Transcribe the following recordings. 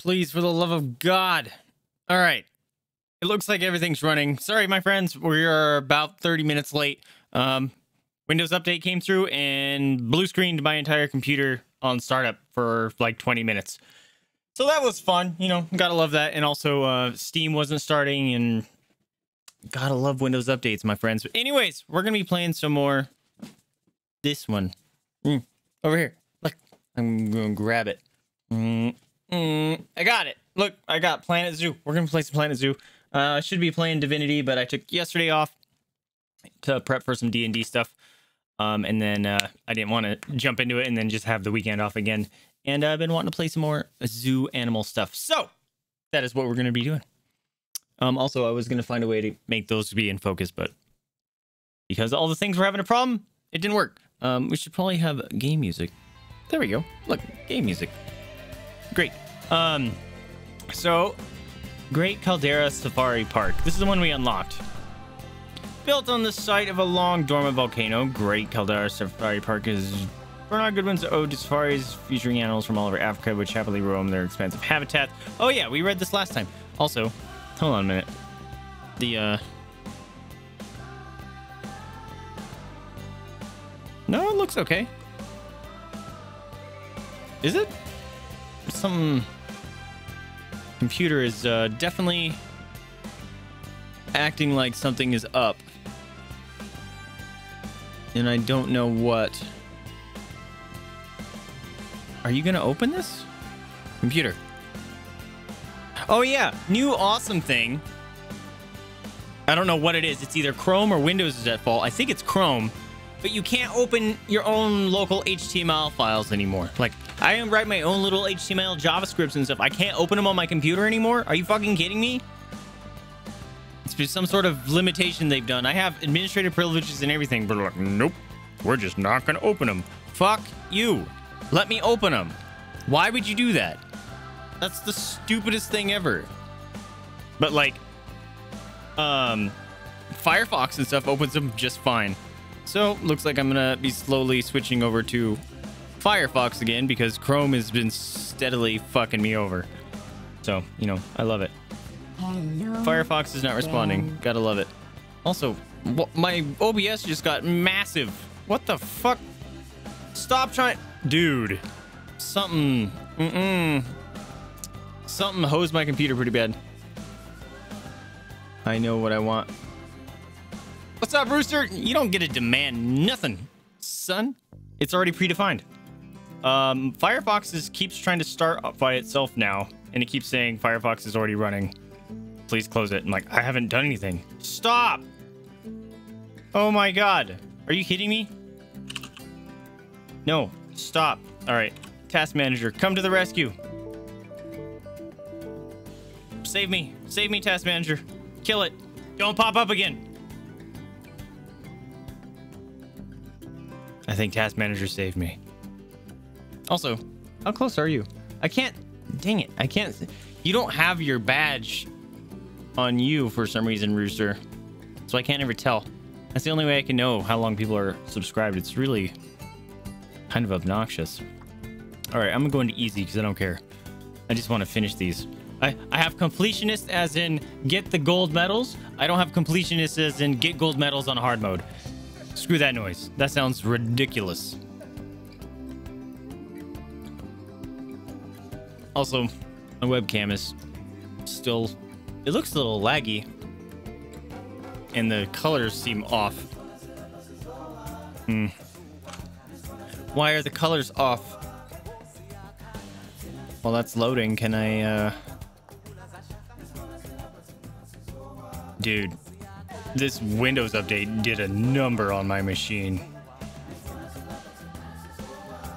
please, for the love of God. All right. It looks like everything's running. Sorry, my friends. We are about 30 minutes late. Windows update came through and blue screened my entire computer on startup for like 20 minutes. So that was fun. You know, gotta love that. And also Steam wasn't starting, and gotta love Windows updates, my friends. But anyways, we're going to be playing some more. This one. Over here. Look, I'm going to grab it. I got it. Look, I got Planet Zoo. We're going to play some Planet Zoo. I should be playing Divinity, but I took yesterday off to prep for some D&D stuff. And then I didn't want to jump into it and then just have the weekend off again. And I've been wanting to play some more zoo animal stuff. So that is what we're going to be doing. Also, I was going to find a way to make those be in focus, but because all the things were having a problem, it didn't work. We should probably have game music. There we go. Look, game music. Great. So Great Caldera Safari Park. This is the one we unlocked. Built on the site of a long dormant volcano, Great Caldera Safari Park is Bernard Goodwin's ode to safaris, featuring animals from all over Africa, which happily roam their expansive habitats. Oh yeah, we read this last time. Also, hold on a minute. The, no, it looks okay. Is it? Some computer is definitely acting like something is up. And I don't know what. Are you gonna open this? Computer. Oh yeah, new awesome thing. I don't know what it is. It's either Chrome or Windows is at fault. I think it's Chrome, but you can't open your own local HTML files anymore. Like, I write my own little HTML JavaScripts and stuff. I can't open them on my computer anymore. Are you fucking kidding me? It's just some sort of limitation they've done. I have administrative privileges and everything, but like, nope, we're just not gonna open them. Fuck you. Let me open them. Why would you do that? That's the stupidest thing ever. But like, Firefox and stuff opens them just fine. So looks like I'm going to be slowly switching over to Firefox again, because Chrome has been steadily fucking me over. So, you know, I love it. Hello, Firefox is not responding. Gotta love it. Also, my OBS just got massive. What the fuck? Stop trying. Dude, something. Something hosed my computer pretty bad. I know what I want. What's up, Rooster? You don't get to demand nothing, son. It's already predefined. Firefox keeps trying to start up by itself now, and it keeps saying Firefox is already running. Please close it. I'm like, I haven't done anything. Stop! Oh my God. Are you kidding me? No, stop. All right, task manager, come to the rescue. Save me, task manager. Kill it. Don't pop up again. I think task manager saved me. Also, how close are you? I can't, dang it. I can't, you don't have your badge on you for some reason, Rooster. So I can't ever tell. That's the only way I can know how long people are subscribed. It's really kind of obnoxious. All right, I'm going to easy because I don't care. I just want to finish these. I have completionist as in get the gold medals. I don't have completionist as in get gold medals on hard mode. Screw that noise. That sounds ridiculous. Also, my webcam is still... It looks a little laggy. And the colors seem off. Why are the colors off? While that's loading, can I... Dude, this Windows update did a number on my machine.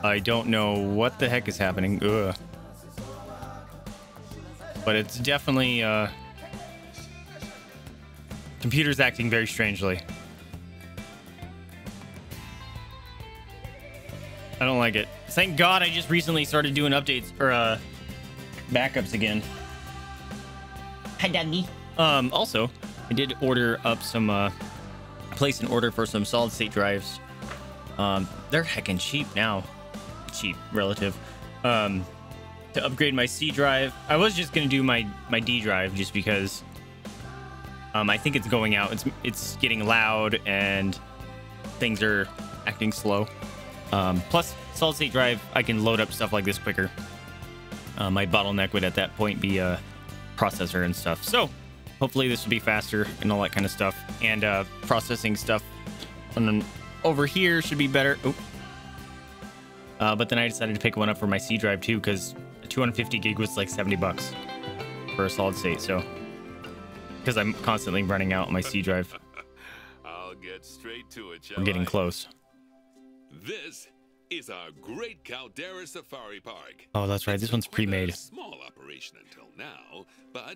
I don't know what the heck is happening. Ugh. But it's definitely, computer's acting very strangely. I don't like it. Thank God I just recently started doing updates or, backups again. Hi, Daddy. Also... I did order up some, place an order for some solid state drives. They're heckin' cheap now. Cheap, relative. to upgrade my C drive. I was just gonna do my D drive just because I think it's going out. It's getting loud and things are acting slow. Plus solid state drive, I can load up stuff like this quicker. My bottleneck would at that point be a processor and stuff. So hopefully this will be faster and all that kind of stuff. And processing stuff on over here should be better. Oop. But then I decided to pick one up for my C drive too, because 250 gig was like $70 for a solid state. So because I'm constantly running out my C drive. I'll get straight to it. We're getting close. This is our Great Caldera Safari Park. Oh, that's right. This one's pre-made. Small operation until now, but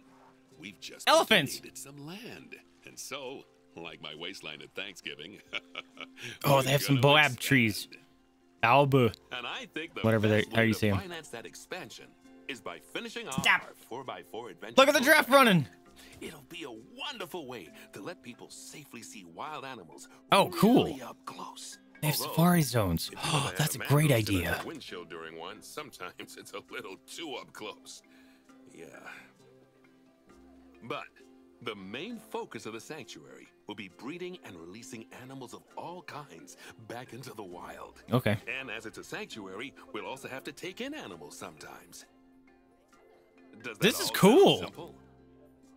we've just needed some land, and so like my wasteland at Thanksgiving. Oh, they have some boab trees. Alba. And I think the whatever they are, you see them. That expansion is by finishing off our 4x4 adventure. Look at the giraffe running. It'll be a wonderful way to let people safely see wild animals. Oh, cool. Really up close. They have safari zones. Oh, that's a great idea. Wind chill during one, sometimes it's a little too up close. Yeah. But the main focus of the sanctuary will be breeding and releasing animals of all kinds back into the wild. Okay. And as it's a sanctuary, we'll also have to take in animals sometimes. This is cool. Simple?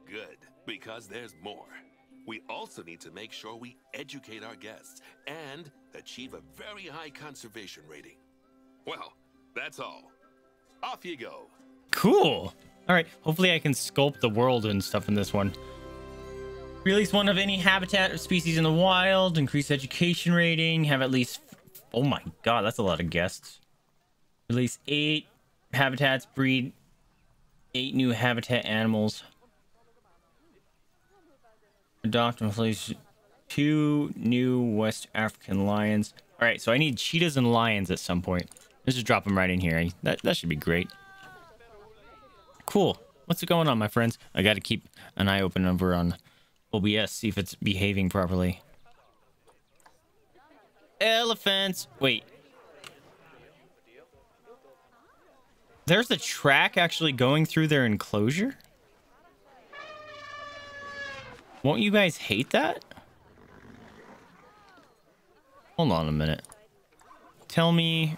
Good, because there's more. We also need to make sure we educate our guests and achieve a very high conservation rating. Well, that's all. Off you go. Cool. All right. Hopefully I can sculpt the world and stuff in this one. Release one of any habitat or species in the wild. Increase education rating. Have at least... Oh my god, that's a lot of guests. Release 8 habitats. Breed 8 new habitat animals. Adopt and release 2 new West African lions. All right, so I need cheetahs and lions at some point. Let's just drop them right in here. That should be great. Cool. What's going on, my friends? I got to keep an eye open over on OBS, see if it's behaving properly. Elephants. Wait. There's the track actually going through their enclosure? Won't you guys hate that? Hold on a minute. Tell me...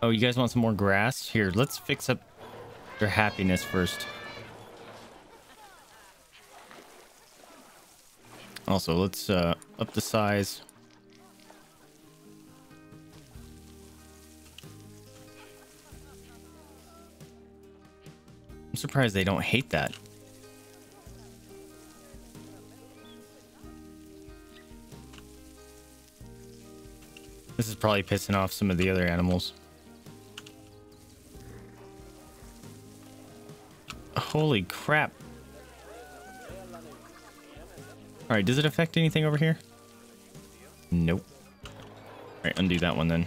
Oh, you guys want some more grass? Here, let's fix up their happiness first. Also, let's up the size. I'm surprised they don't hate that. This is probably pissing off some of the other animals. Holy crap. All right, does it affect anything over here? Nope. All right, undo that one then.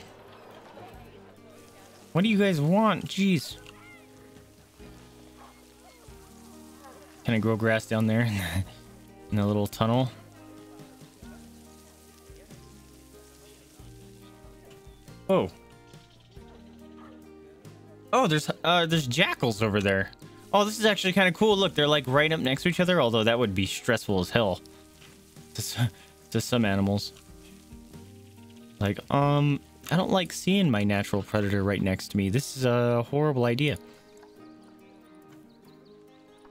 What do you guys want? Jeez. Can I grow grass down there in a little tunnel? Oh. Oh, there's jackals over there. Oh, this is actually kind of cool. Look, they're like right up next to each other, although that would be stressful as hell to some animals. Like, I don't like seeing my natural predator right next to me. This is a horrible idea.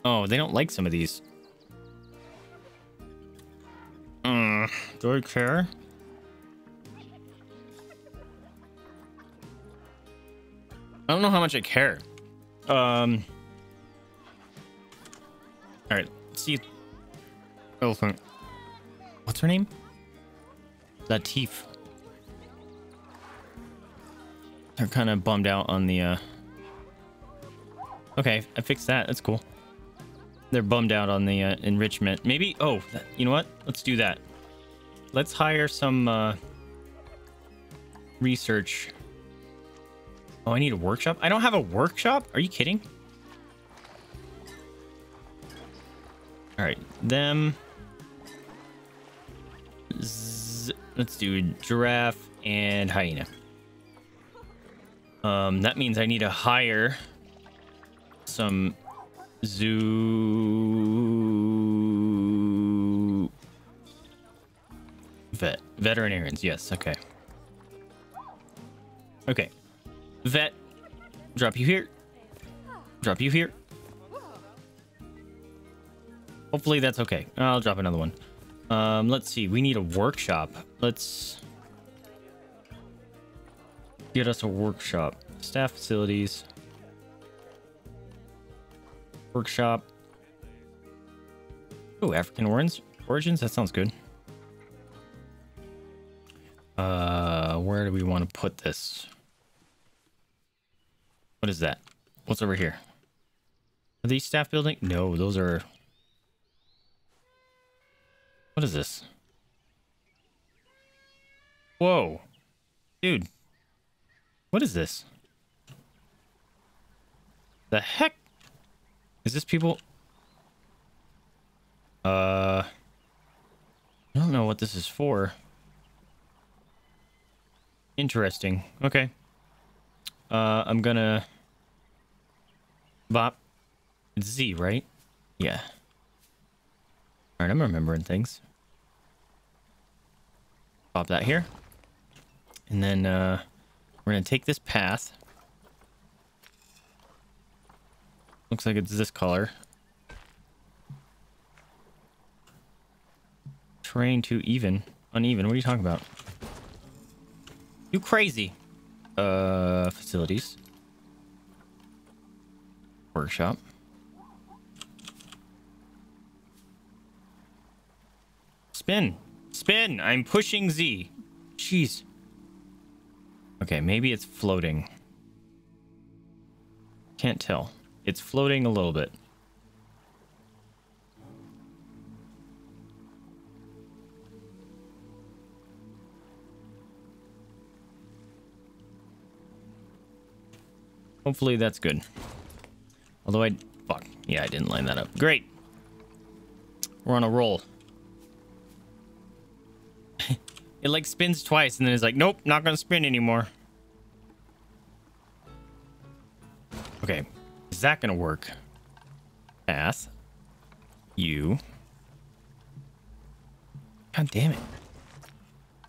Oh, they don't like some of these. Do I care? I don't know how much I care. All right, see. Elephant. What's her name? Latif. They're kind of bummed out on the. Okay, I fixed that. That's cool. They're bummed out on the enrichment. Maybe. Oh, you know what? Let's do that. Let's hire some research. Oh, I need a workshop? I don't have a workshop? Are you kidding? All right, them. Let's do a giraffe and hyena. That means I need to hire some zoo veterinarians. Yes. Okay. Okay. Vet. Drop you here. Drop you here. Hopefully that's okay. I'll drop another one. Let's see. We need a workshop. Let's get us a workshop. Staff facilities. Workshop. Oh, African origins. That sounds good. Where do we want to put this? What is that? What's over here? Are these staff building? No, those are... What is this? Whoa. Dude. What is this? The heck? Is this people? I don't know what this is for. Interesting. Okay. I'm gonna... Bop. It's Z, right? Yeah. Alright, I'm remembering things. Pop that here. And then, we're gonna take this path. Looks like it's this color. Terrain too even. Uneven. What are you talking about? You crazy. Facilities. Workshop. Spin. Spin. I'm pushing Z. Jeez. Okay, maybe it's floating. Can't tell. It's floating a little bit. Hopefully that's good. Although I... Fuck. Yeah, I didn't line that up. Great. We're on a roll. It like spins twice and then it's like, nope, not gonna spin anymore. Okay. Is that gonna work? Path. You. God damn it.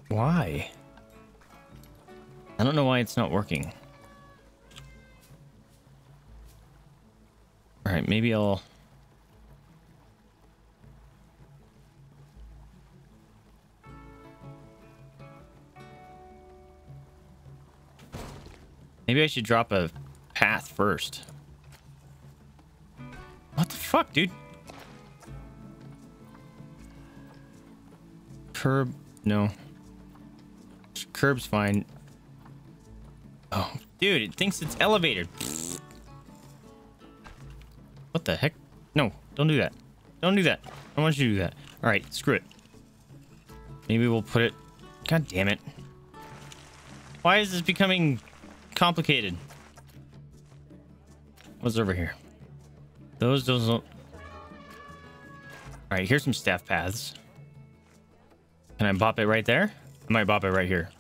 Why? I don't know why it's not working. All right, maybe I'll... Maybe I should drop a path first. What the fuck, dude? Curb... No. Curb's fine. Oh, dude, it thinks it's elevated. What the heck? No, don't do that. Don't do that. I don't want you to do that. All right, screw it. Maybe we'll put it... God damn it. Why is this becoming... complicated. What's over here? Those don't... Alright, here's some staff paths. Can I bop it right there? I might bop it right here.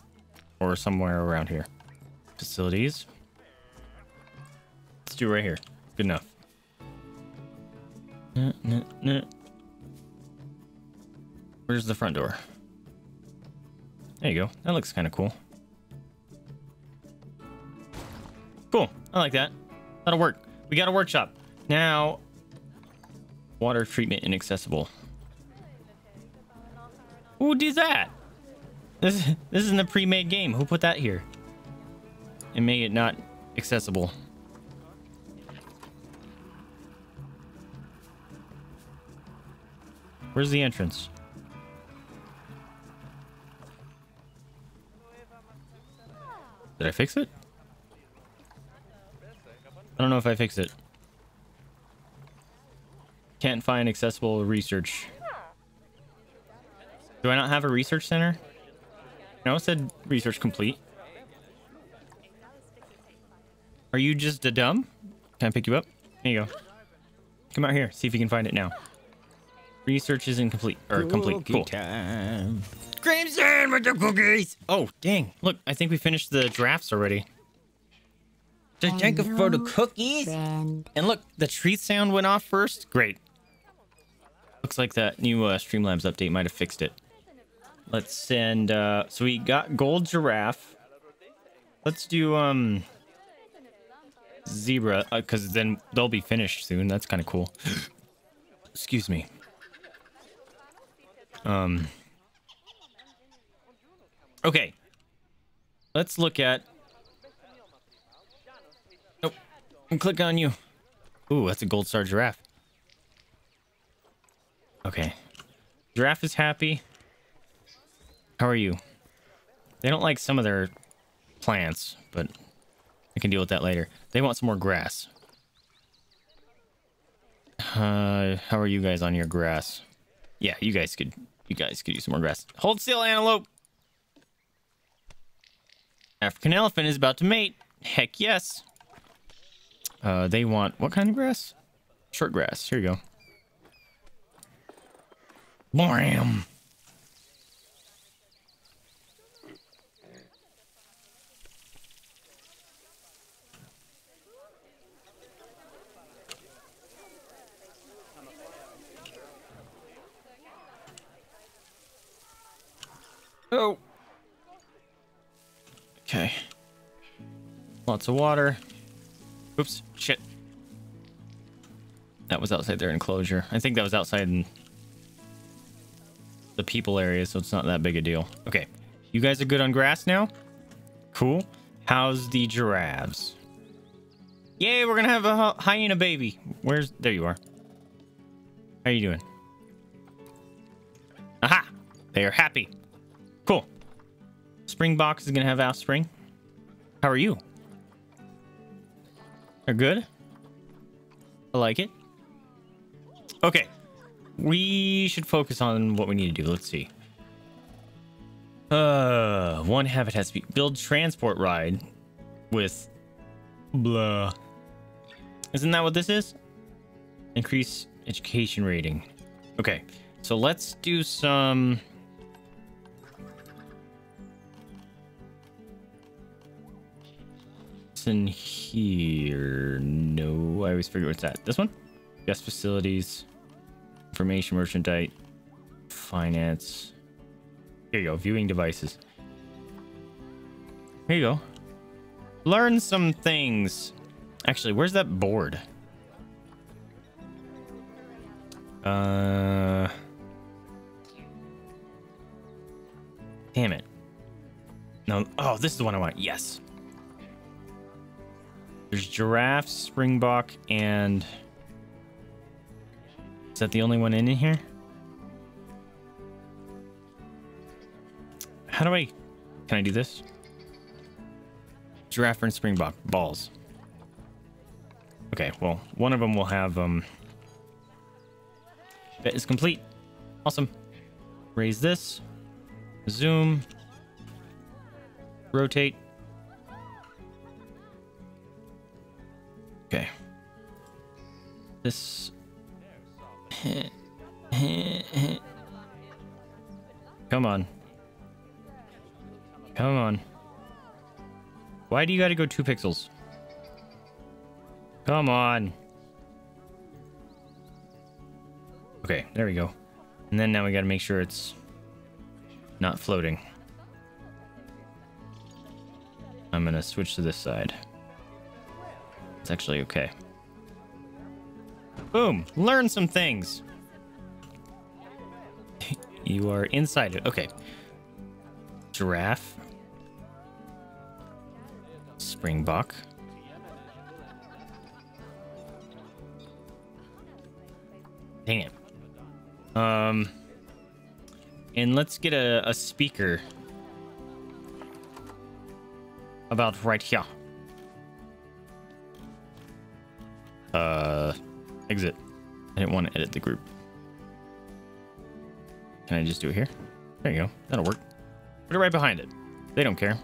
Or somewhere around here. Facilities. Let's do it right here. Good enough. Nah, nah, nah. Where's the front door? There you go. That looks kind of cool. Cool. I like that. That'll work. We got a workshop. Now, water treatment inaccessible. Who did that? This isn't a pre-made game. Who put that here? And made it not accessible. Where's the entrance? Did I fix it? I don't know if I fixed it. Can't find accessible research. Do I not have a research center? No, it said research complete. Are you just a dumb? Can I pick you up? There you go. Come out here. See if you can find it now. Research is incomplete. Or complete. Cool. Time. Cream sandwich with the cookies! Oh, dang. Look, I think we finished the drafts already. Did Jenka for the cookies? Friend. And look, the tree sound went off first. Great. Looks like that new Streamlabs update might have fixed it. Let's send... so we got gold giraffe. Let's do zebra, because then they'll be finished soon. That's kind of cool. Excuse me. Okay. Let's look at... Nope. And click on you. Ooh, that's a gold star giraffe. Okay. Giraffe is happy. How are you? They don't like some of their plants, but I can deal with that later. They want some more grass. How are you guys on your grass? Yeah, you guys could use some more grass. Hold still, antelope. African elephant is about to mate. Heck yes. They want what kind of grass? Short grass. Here you go. Blam. Oh. Okay. Lots of water. Oops. Shit. That was outside their enclosure. I think that was outside in the people area, so it's not that big a deal. Okay. You guys are good on grass now? Cool. How's the giraffes? Yay, we're gonna have a hyena baby. Where's... There you are. How you doing? Aha! They are happy. Cool. Springbox is going to have offspring. How are you? They're good. I like it. Okay. We should focus on what we need to do. Let's see. One habit has to be... Build transport ride with... Blah. Isn't that what this is? Increase education rating. Okay. So let's do some... in here. No, I always forget what's that. This one? Yes, facilities, information, merchandise, finance. Here you go. Viewing devices. Here you go. Learn some things. Actually, where's that board? Damn it. No. Oh, this is the one I want. Yes. There's giraffe, springbok, and... Is that the only one in here? How do I... Can I do this? Giraffe and springbok. Balls. Okay, well, one of them will have... Bet is complete. Awesome. Raise this. Zoom. Rotate. Okay. This. Come on. Come on. Why do you gotta go 2 pixels? Come on. Okay, there we go. And then now we gotta make sure it's not floating. I'm gonna switch to this side. It's actually okay. Boom! Learn some things! You are inside it. Okay. Giraffe. Springbok. Dang it. And let's get a speaker. About right here. Exit. I didn't want to edit the group. Can I just do it here? There you go. That'll work. Put it right behind it. They don't care.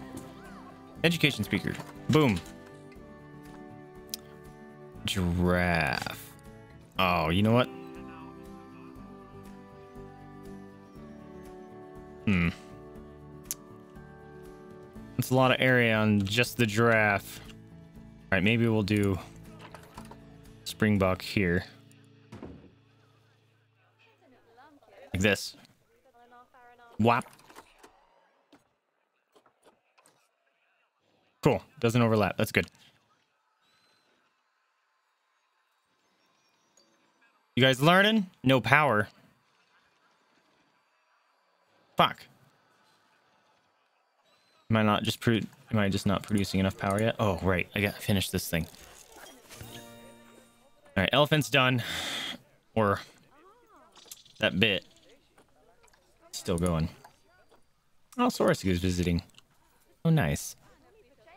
Education speaker. Boom. Giraffe. Oh, you know what? Hmm. That's a lot of area on just the giraffe. Alright, maybe we'll do springbok here. Like this. Whap. Cool. Doesn't overlap. That's good. You guys learning? No power. Fuck. Am I just not producing enough power yet? Oh, right. I gotta finish this thing. Alright, elephant's done. Or that bit. Still going. Oh, Saurus is visiting. Oh, nice.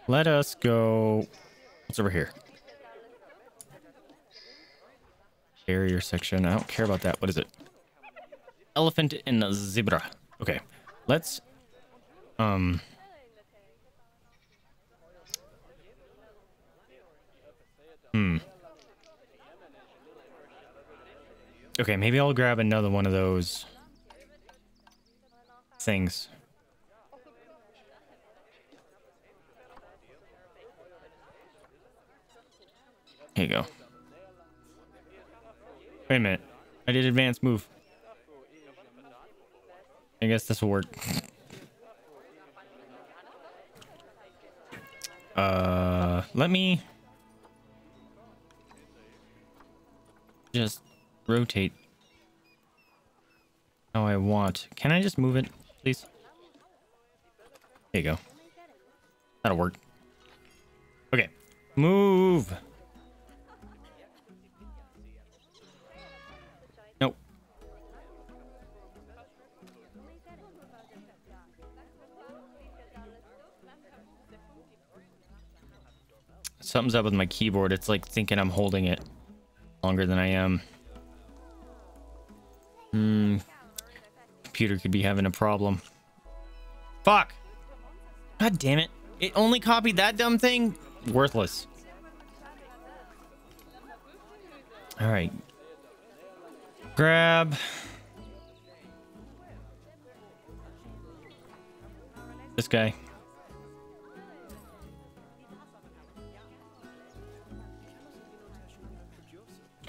Let us go. What's over here? Barrier section. I don't care about that. What is it? Elephant and a zebra. Okay. Let's okay, maybe I'll grab another one of those things. Here you go. Wait a minute. I did advanced move. I guess this will work. Let me just rotate how I want. Can I just move it, please? There you go. That'll work. Okay. Move! Nope. Something's up with my keyboard. It's like thinking I'm holding it longer than I am. Computer could be having a problem. Fuck! God damn it. It only copied that dumb thing? Worthless. Alright. Grab this guy.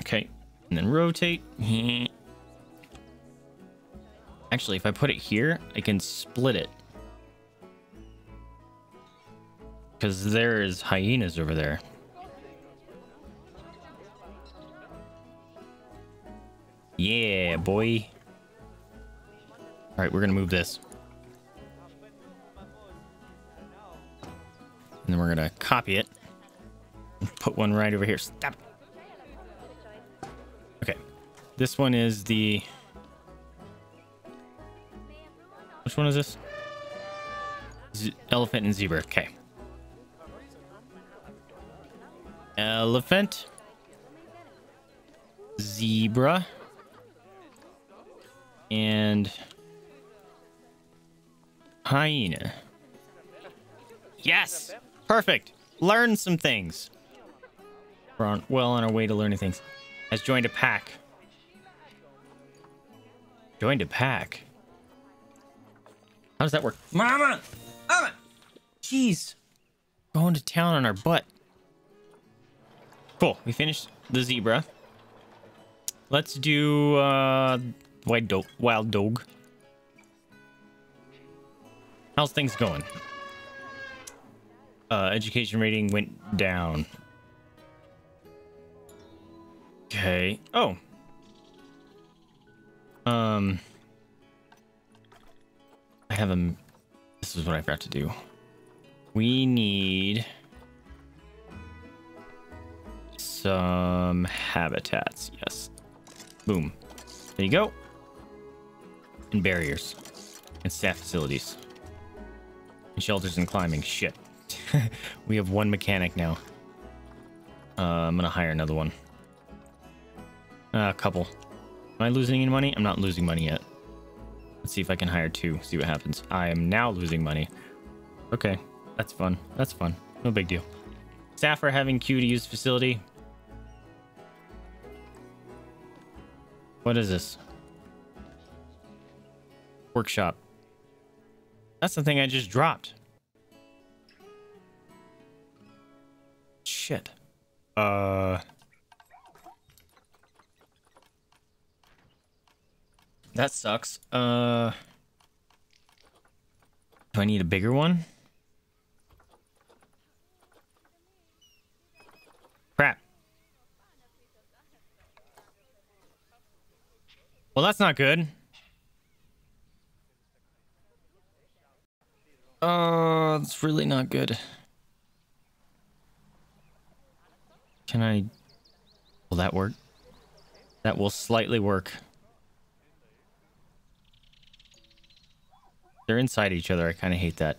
Okay. And then rotate. Actually, if I put it here, I can split it. Because there is hyenas over there. Yeah, boy. Alright, we're going to move this. And then we're going to copy it. And put one right over here. Stop. Okay. This one is the... Which one is this? Elephant and zebra. Okay. Elephant. Zebra. And... hyena. Yes! Perfect! Learn some things. We're on, well on our way to learning things. Has joined a pack. Joined a pack? How does that work? Mama! Mama! Jeez. Going to town on our butt. Cool. We finished the zebra. Let's do, wild dog. How's things going? Education rating went down. Okay. Oh. I have a... This is what I forgot to do. We need some habitats. Yes. Boom. There you go. And barriers. And staff facilities. And shelters and climbing. Shit. We have one mechanic now. I'm gonna hire another one. A couple. Am I losing any money? I'm not losing money yet. Let's see if I can hire two. See what happens. I am now losing money. Okay. That's fun. That's fun. No big deal. Staff are having queue to use facility. What is this? Workshop. That's the thing I just dropped. Shit. That sucks. Do I need a bigger one? Crap. Well, that's not good. It's really not good. Can I... Will that work? That will slightly work. They're inside each other. I kind of hate that.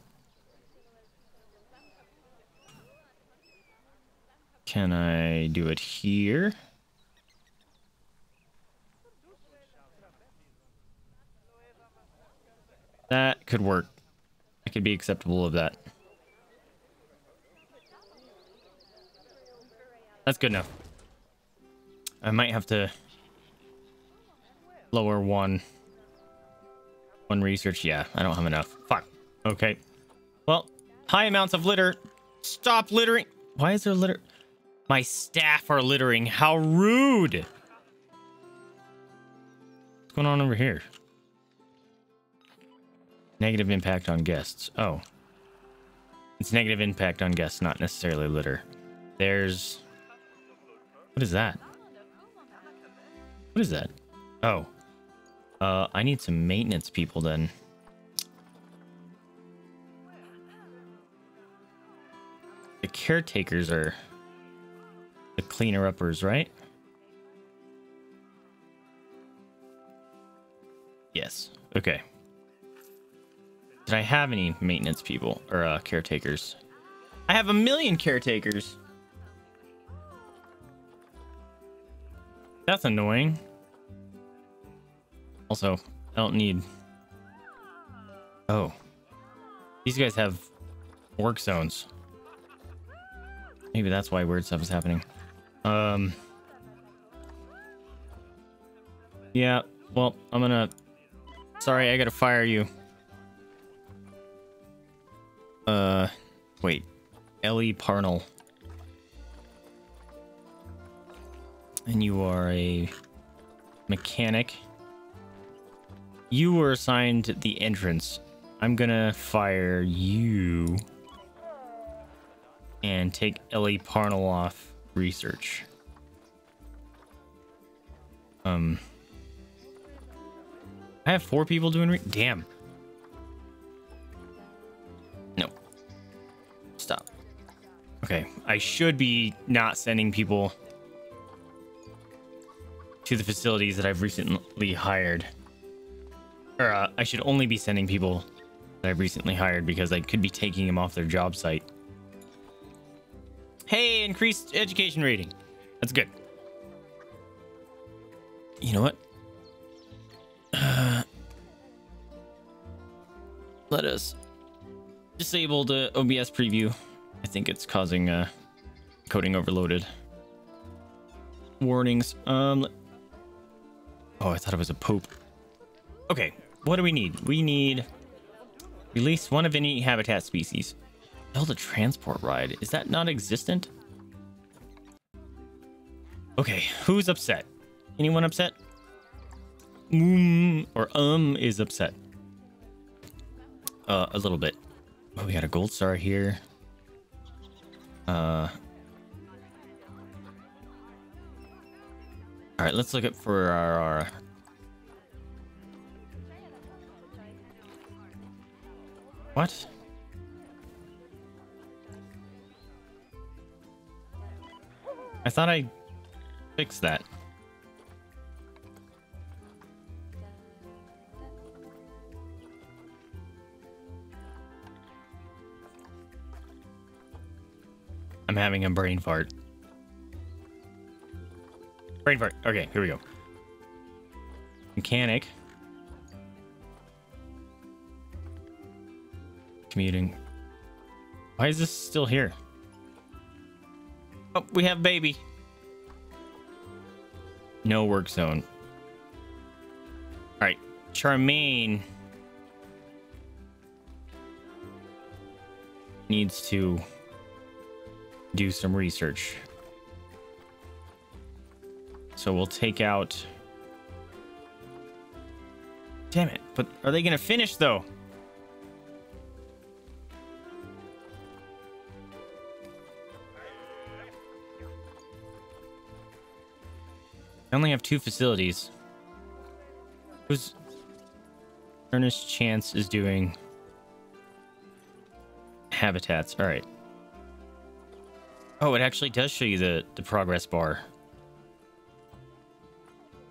Can I do it here? That could work. I could be acceptable of that. That's good enough. I might have to lower one research. Yeah, I don't have enough. Fuck. Okay. Well, high amounts of litter. Stop littering. Why is there litter? My staff are littering. How rude. What's going on over here? Negative impact on guests. Oh. It's negative impact on guests, not necessarily litter. There's... What is that? What is that? Oh. I need some maintenance people then. The caretakers are the cleaner-uppers, right? Yes. Okay. Did I have any maintenance people or caretakers? I have 1 million caretakers. That's annoying. Also, I don't need... Oh. These guys have work zones. Maybe that's why weird stuff is happening. Yeah, well, I'm gonna... Sorry, I gotta fire you. Wait. Ellie Parnell. And you are a... mechanic. You were assigned the entrance. I'm gonna fire you and take Ellie Parnell off research. I have 4 people doing damn. No. Stop. Okay, I should be not sending people to the facilities that I've recently hired. Or, I should only be sending people that I've recently hired because I could be taking them off their job site. Hey, increased education rating. That's good. You know what? Let us disable the OBS preview. I think it's causing coding overloaded. Warnings. Oh, I thought it was a poop. Okay. What do we need? We need release one of any habitat species. Build a transport ride. Is that non-existent? Okay, who's upset? Anyone upset? Or is upset. A little bit. Oh, we got a gold star here. All right, let's look up for our what? I thought I fixed that. I'm having a brain fart. Brain fart. Okay, here we go. Mechanic. Commuting. Why is this still here? Oh, we have baby. No work zone. All right, Charmaine needs to do some research. So we'll take out... Damn it. But are they going to finish, though? I only have 2 facilities. Who's... Ernest Chance is doing... habitats. All right. Oh, it actually does show you the progress bar.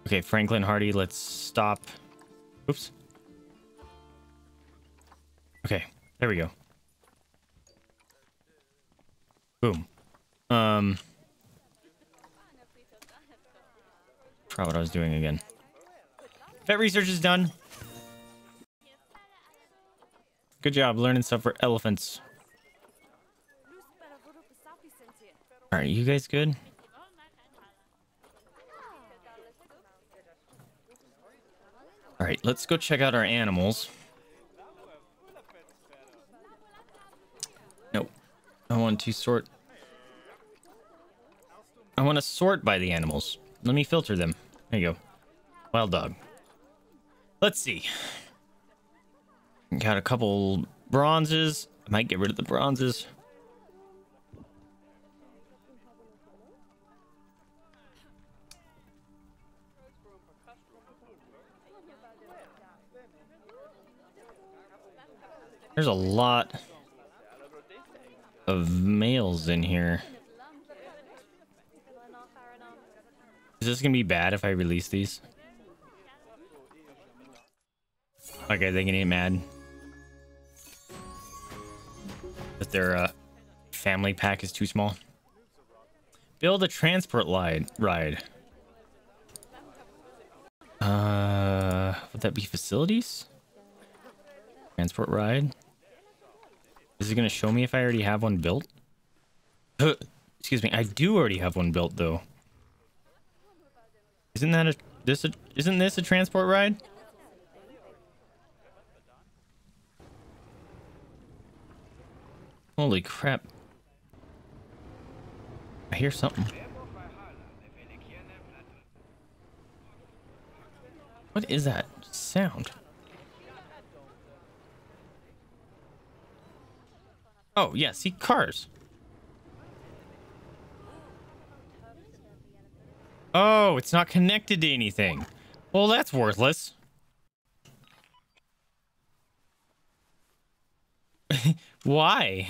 Okay, Franklin Hardy, let's stop. Oops. Okay, there we go. Boom. Forgot what I was doing again. Vet research is done. Good job learning stuff for elephants. All right, you guys good? All right, let's go check out our animals. Nope. I want to sort. I want to sort by the animals. Let me filter them. There you go. Wild dog. Let's see. Got a couple bronzes. I might get rid of the bronzes. There's a lot of males in here. Is this gonna be bad if I release these? Okay, they can get mad that their family pack is too small. Build a transport line ride. Would that be facilities? Transport ride. Is it going to show me if I already have one built? Excuse me. I do already have one built, though. Isn't that isn't this a transport ride? Holy crap. I hear something. What is that sound? Oh, yeah, see, cars. Oh, it's not connected to anything. Well, that's worthless. Why?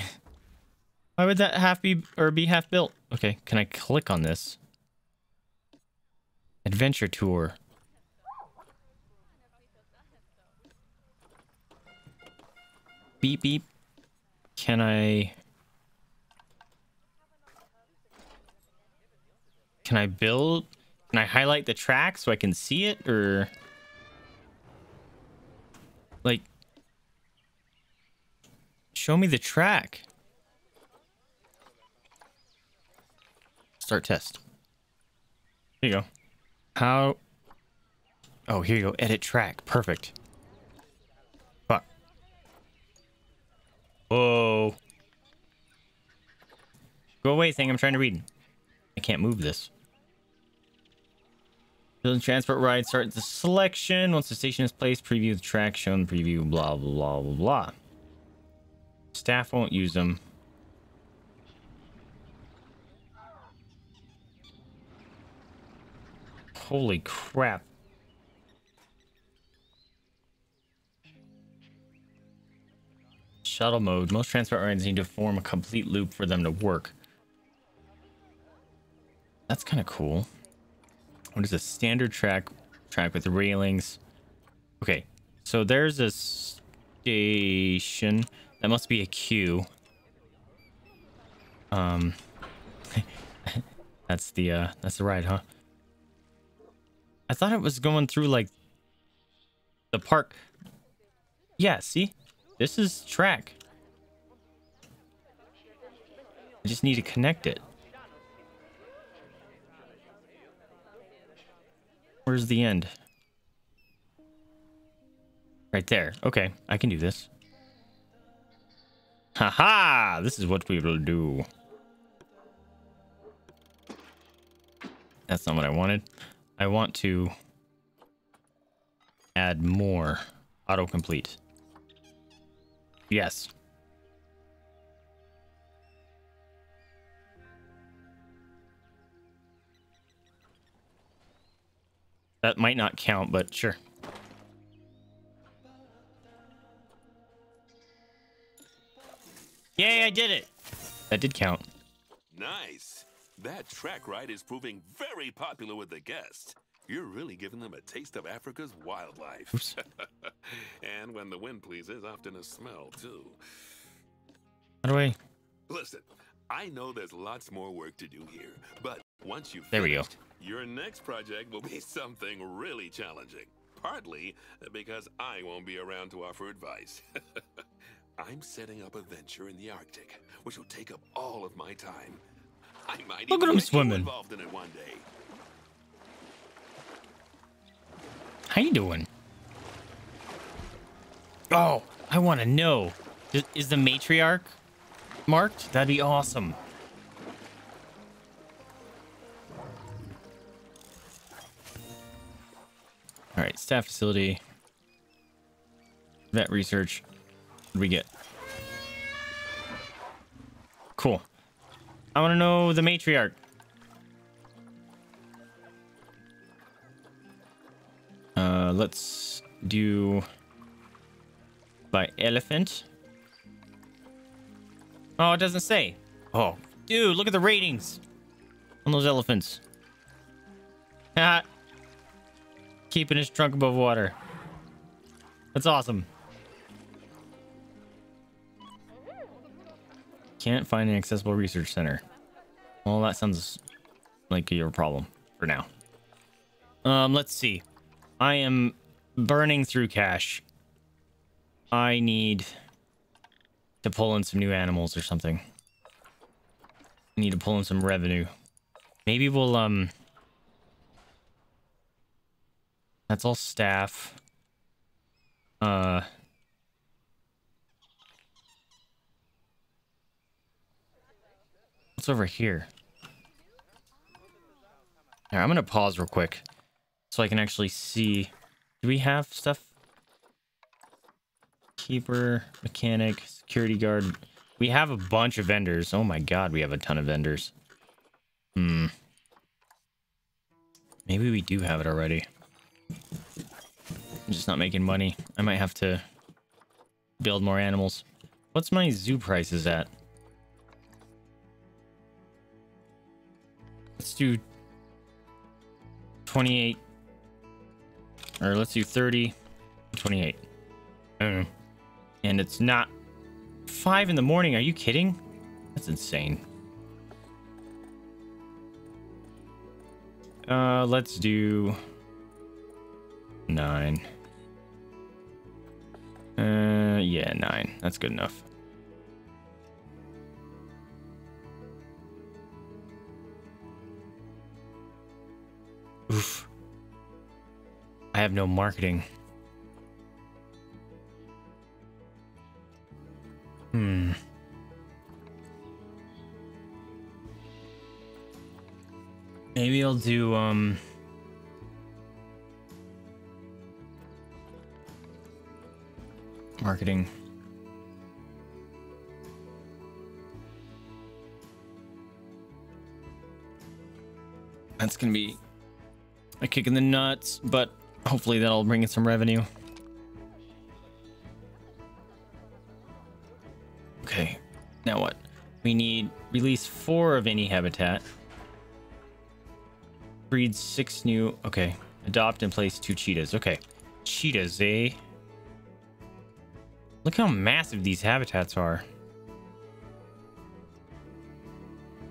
Why would that half be half built? Okay, can I click on this? Adventure tour. Beep, beep. Can I... Can I build? Can I highlight the track so I can see it? Or... Like... Show me the track. Start test. There you go. How... Oh, here you go. Edit track. Perfect. Whoa. Go away, thing. I'm trying to read. I can't move this. Building transport ride. Start the selection. Once the station is placed, preview the track shown. Preview, blah, blah, blah, blah. Staff won't use them. Holy crap. Shuttle mode. Most transport rides need to form a complete loop for them to work. That's kind of cool. What is a standard track with railings? Okay, so there's a station. That must be a queue. That's the ride, huh? I thought it was going through like the park. Yeah, see? This is track. I just need to connect it. Where's the end? Right there. Okay, I can do this. Haha! This is what we will do. That's not what I wanted. I want to add more autocomplete. Yes. That might not count, but sure. Yay, I did it! That did count. Nice. That track ride is proving very popular with the guests. You're really giving them a taste of Africa's wildlife. And when the wind pleases, often a smell, too. How do I... Listen, I know there's lots more work to do here, but once you've finished, your next project will be something really challenging. Partly because I won't be around to offer advice. I'm setting up a venture in the Arctic, which will take up all of my time. I might even get you involved in it one day. How you doing? Oh, I want to know. Is the matriarch marked? That'd be awesome. All right, staff facility. Vet research. What do we get? Cool. I want to know the matriarch. Let's do by elephant. Oh, it doesn't say. Oh, dude, look at the ratings on those elephants. Keeping his trunk above water. That's awesome. Can't find an accessible research center. Well, that sounds like your problem for now. Let's see. I am burning through cash. I need to pull in some new animals or something. I need to pull in some revenue. Maybe we'll, that's all staff. What's over here? All right, I'm going to pause real quick so I can actually see. Do we have stuff? Keeper, mechanic, security guard. We have a bunch of vendors. Oh my god, we have a ton of vendors. Hmm. Maybe we do have it already. I'm just not making money. I might have to build more animals. What's my zoo prices at? Let's do 28, or let's do 30, 28. I don't know. And it's not 5 in the morning. Are you kidding? That's insane. Let's do 9. Yeah, 9. That's good enough. Oof. I have no marketing. Hmm. Maybe I'll do, marketing. That's gonna be a kick in the nuts, but hopefully that'll bring in some revenue. Okay, now what? We need release 4 of any habitat. Breed 6 new. Okay, adopt and place 2 cheetahs. Okay, cheetahs, eh? Look how massive these habitats are.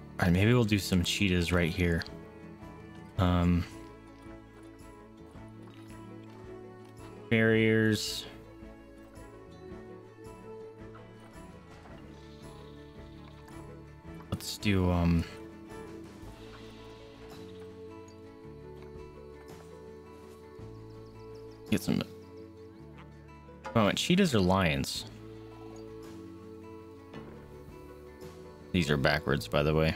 All right, maybe we'll do some cheetahs right here. Barriers. Let's do get some. Oh, and cheetahs or lions? These are backwards, by the way.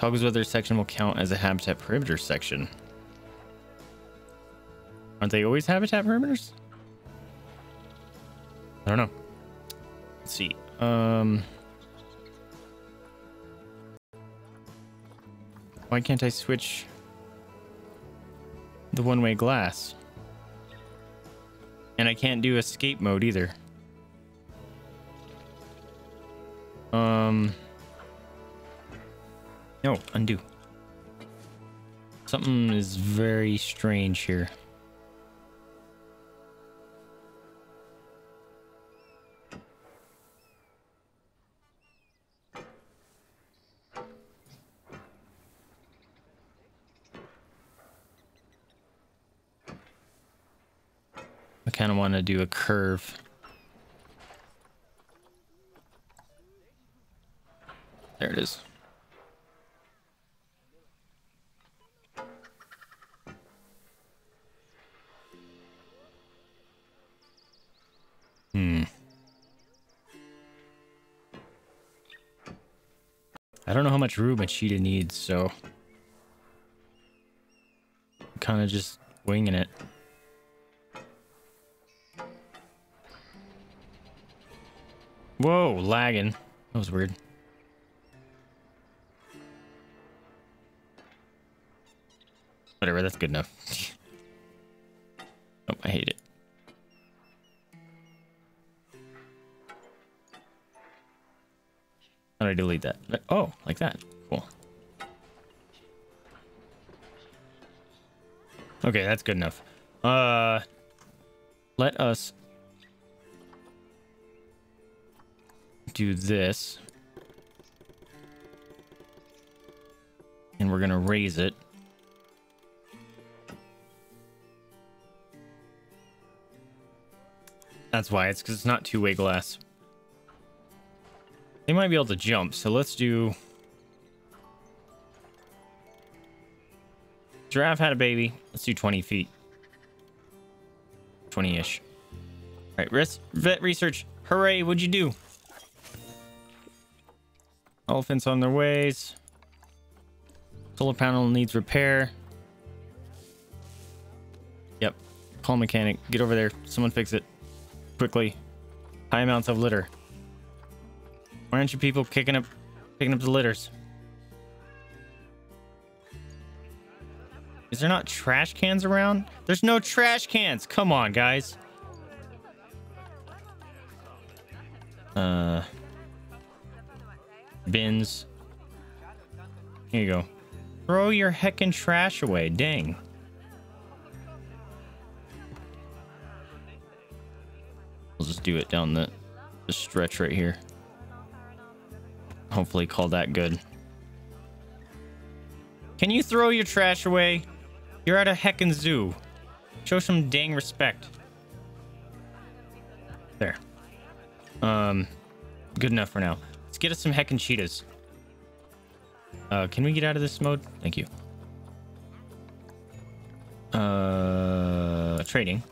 Toggle's weather section will count as a habitat perimeter section. Aren't they always habitat perimeters? I don't know. Let's see. Why can't I switch the one-way glass? And I can't do escape mode either. No, undo. Something is very strange here. I kind of want to do a curve. There it is. I don't know how much room a cheetah needs, so I'm kind of just winging it. Whoa, lagging. That was weird. Whatever, that's good enough. Oh, I hate it. How do I delete that? Oh, like that. Cool. Okay, that's good enough. Let us do this, and we're gonna raise it. That's why, it's because it's not two-way glass. They might be able to jump, so let's do... Giraffe had a baby. Let's do 20 feet. 20-ish. Alright, vet research. Hooray, what'd you do? Elephants on their ways. Solar panel needs repair. Yep. Call mechanic. Get over there. Someone fix it. Quickly. High amounts of litter. Why aren't you people picking up the litters? Is there not trash cans around? There's no trash cans. Come on, guys. Bins. Here you go. Throw your heckin' trash away. Dang. We'll just do it down the stretch right here. Hopefully call that good. Can you throw your trash away? You're at a heckin' zoo. Show some dang respect. There. Good enough for now. Let's get us some heckin' cheetahs. Can we get out of this mode? Thank you. Trading.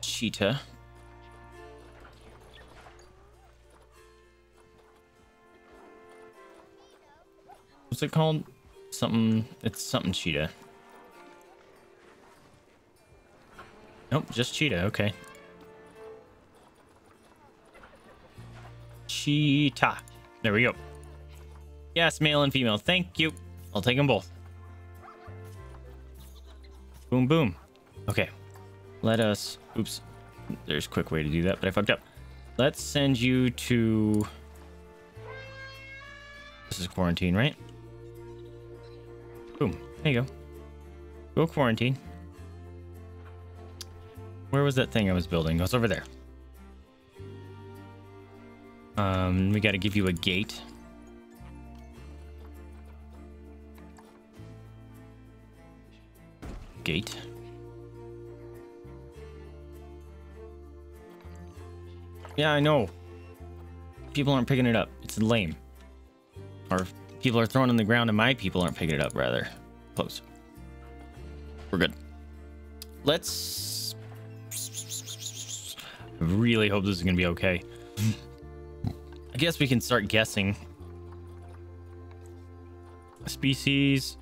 Cheetah. What's it called? Something. It's something cheetah. Nope, just cheetah. Okay. Cheetah. There we go. Yes, male and female. Thank you. I'll take them both. Boom, boom. Okay. Let us. Oops. There's a quick way to do that, but I fucked up. Let's send you to. This is quarantine, right? Boom. There you go. Go quarantine. Where was that thing I was building? It was over there. We got to give you a gate. Gate. Yeah, I know. People aren't picking it up. It's lame. Or people are thrown on the ground and my people aren't picking it up, rather. Close. We're good. Let's... I really hope this is going to be okay. I guess we can start guessing. Species.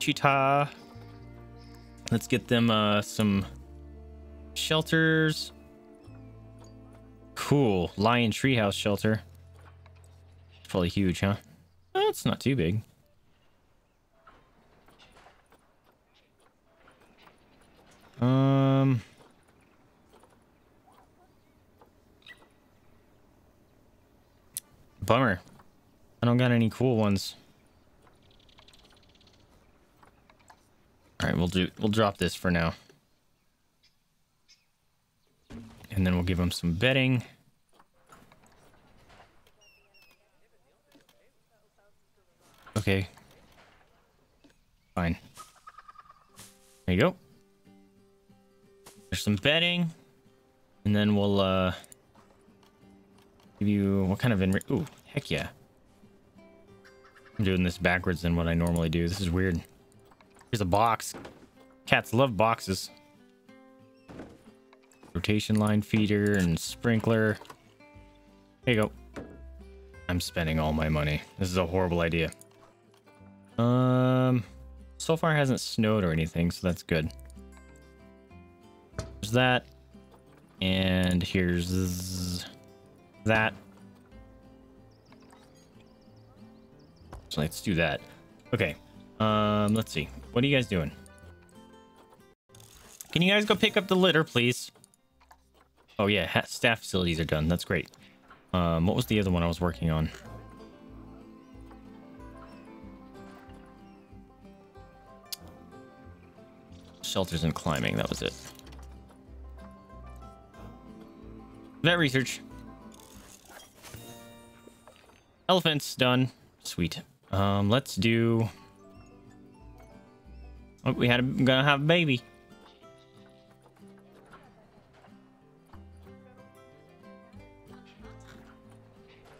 Cheetah. Let's get them some shelters. Cool. Lion treehouse shelter. Probably huge, huh? That's not too big. Bummer. I don't got any cool ones. All right, we'll drop this for now. And then we'll give them some bedding. Okay. Fine. There you go. There's some bedding. And then we'll give you what kind of enrich. Ooh, heck yeah. I'm doing this backwards than what I normally do. This is weird. Here's a box. Cats love boxes. Rotation line feeder and sprinkler. There you go. I'm spending all my money. This is a horrible idea. So far it hasn't snowed or anything, so that's good. There's that. And here's that. So let's do that. Okay. Let's see. What are you guys doing? Can you guys go pick up the litter, please? Oh, yeah. Staff facilities are done. That's great. What was the other one I was working on? Shelters and climbing. That was it. Vet research. Elephants. Done. Sweet. Let's do... Oh, gonna have a baby.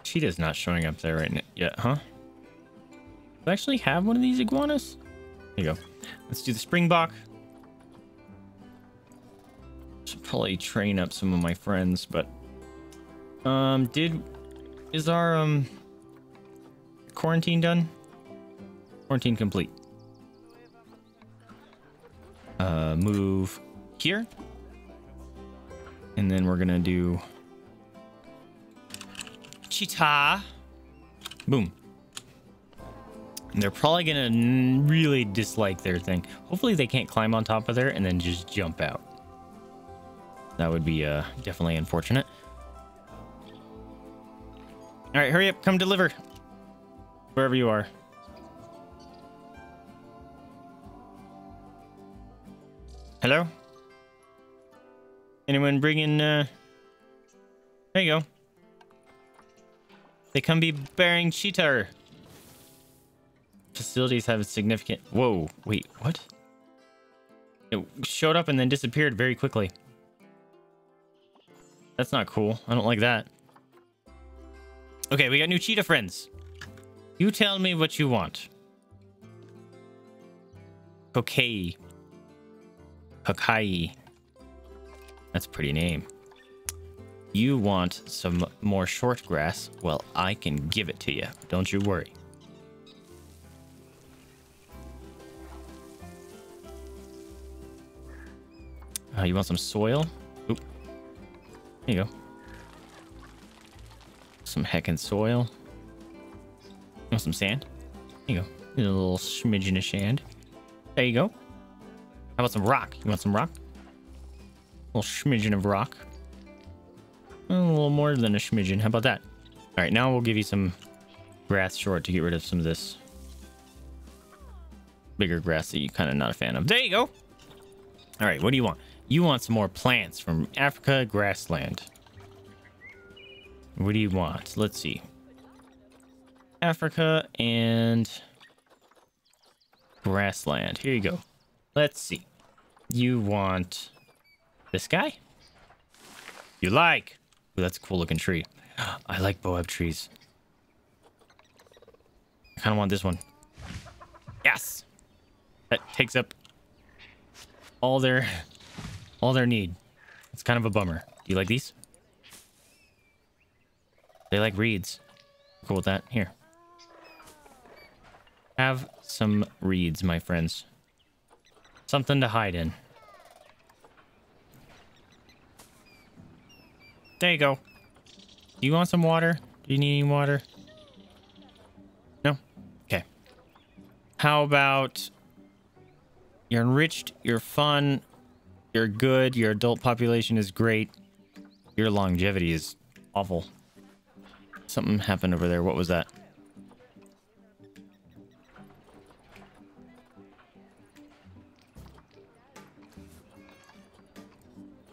Cheetah's not showing up there right now yet, huh? Do I actually have one of these iguanas? There you go. Let's do the springbok. Should probably train up some of my friends, but is our quarantine done? Quarantine complete. Move here, and then we're gonna do Cheetah. Boom. And they're probably gonna really dislike their thing. Hopefully they can't climb on top of there and then just jump out. That would be definitely unfortunate. All right, hurry up, come deliver wherever you are. Hello? Anyone bringing, there you go. They come be bearing cheetah. Facilities have a significant... Whoa, wait, what? It showed up and then disappeared very quickly. That's not cool. I don't like that. Okay, we got new cheetah friends. You tell me what you want. Okay. Hakai. That's a pretty name. You want some more short grass? Well, I can give it to you. Don't you worry. You want some soil? Oop. There you go. Some heckin' soil. You want some sand? There you go. A little smidgen of sand. There you go. How about some rock? You want some rock? A little smidgen of rock. A little more than a smidgen. How about that? All right, now we'll give you some grass short to get rid of some of this bigger grass that you're kind of not a fan of. There you go. All right, what do you want? You want some more plants from Africa grassland. What do you want? Let's see. Africa and grassland. Here you go. Let's see. You want this guy? You like? Ooh, that's a cool looking tree. I like boab trees. I kind of want this one. Yes. That takes up all their need. It's kind of a bummer. Do you like these? They like reeds. Cool with that. Here. Have some reeds, my friends. Something to hide in. There you go. Do you want some water? Do you need any water? No? Okay. How about... You're enriched, you're fun, you're good, your adult population is great. Your longevity is awful. Something happened over there. What was that?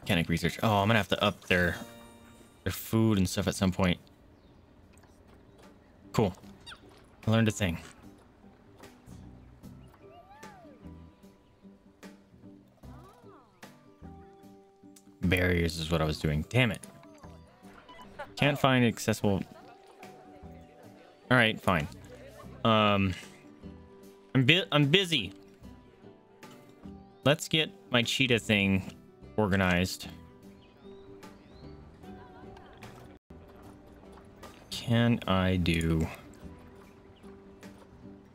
Mechanic research. Oh, I'm gonna have to up their food and stuff at some point. Cool. I learned a thing. Barriers is what I was doing. Damn it. Can't find accessible. All right, fine. I'm busy. Let's get my cheetah thing organized. Can I do?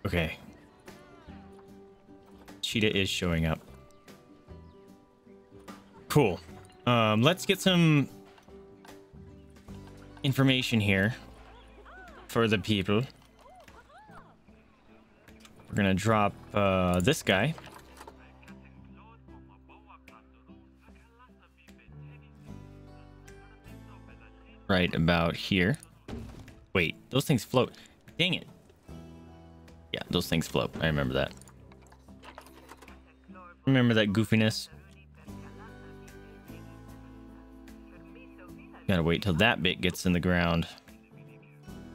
Okay. Cheetah is showing up. Cool. Let's get some information here for the people. We're gonna drop this guy. Right about here. Wait, those things float. Dang it. Yeah, those things float. I remember that. Remember that goofiness. Gotta wait till that bit gets in the ground.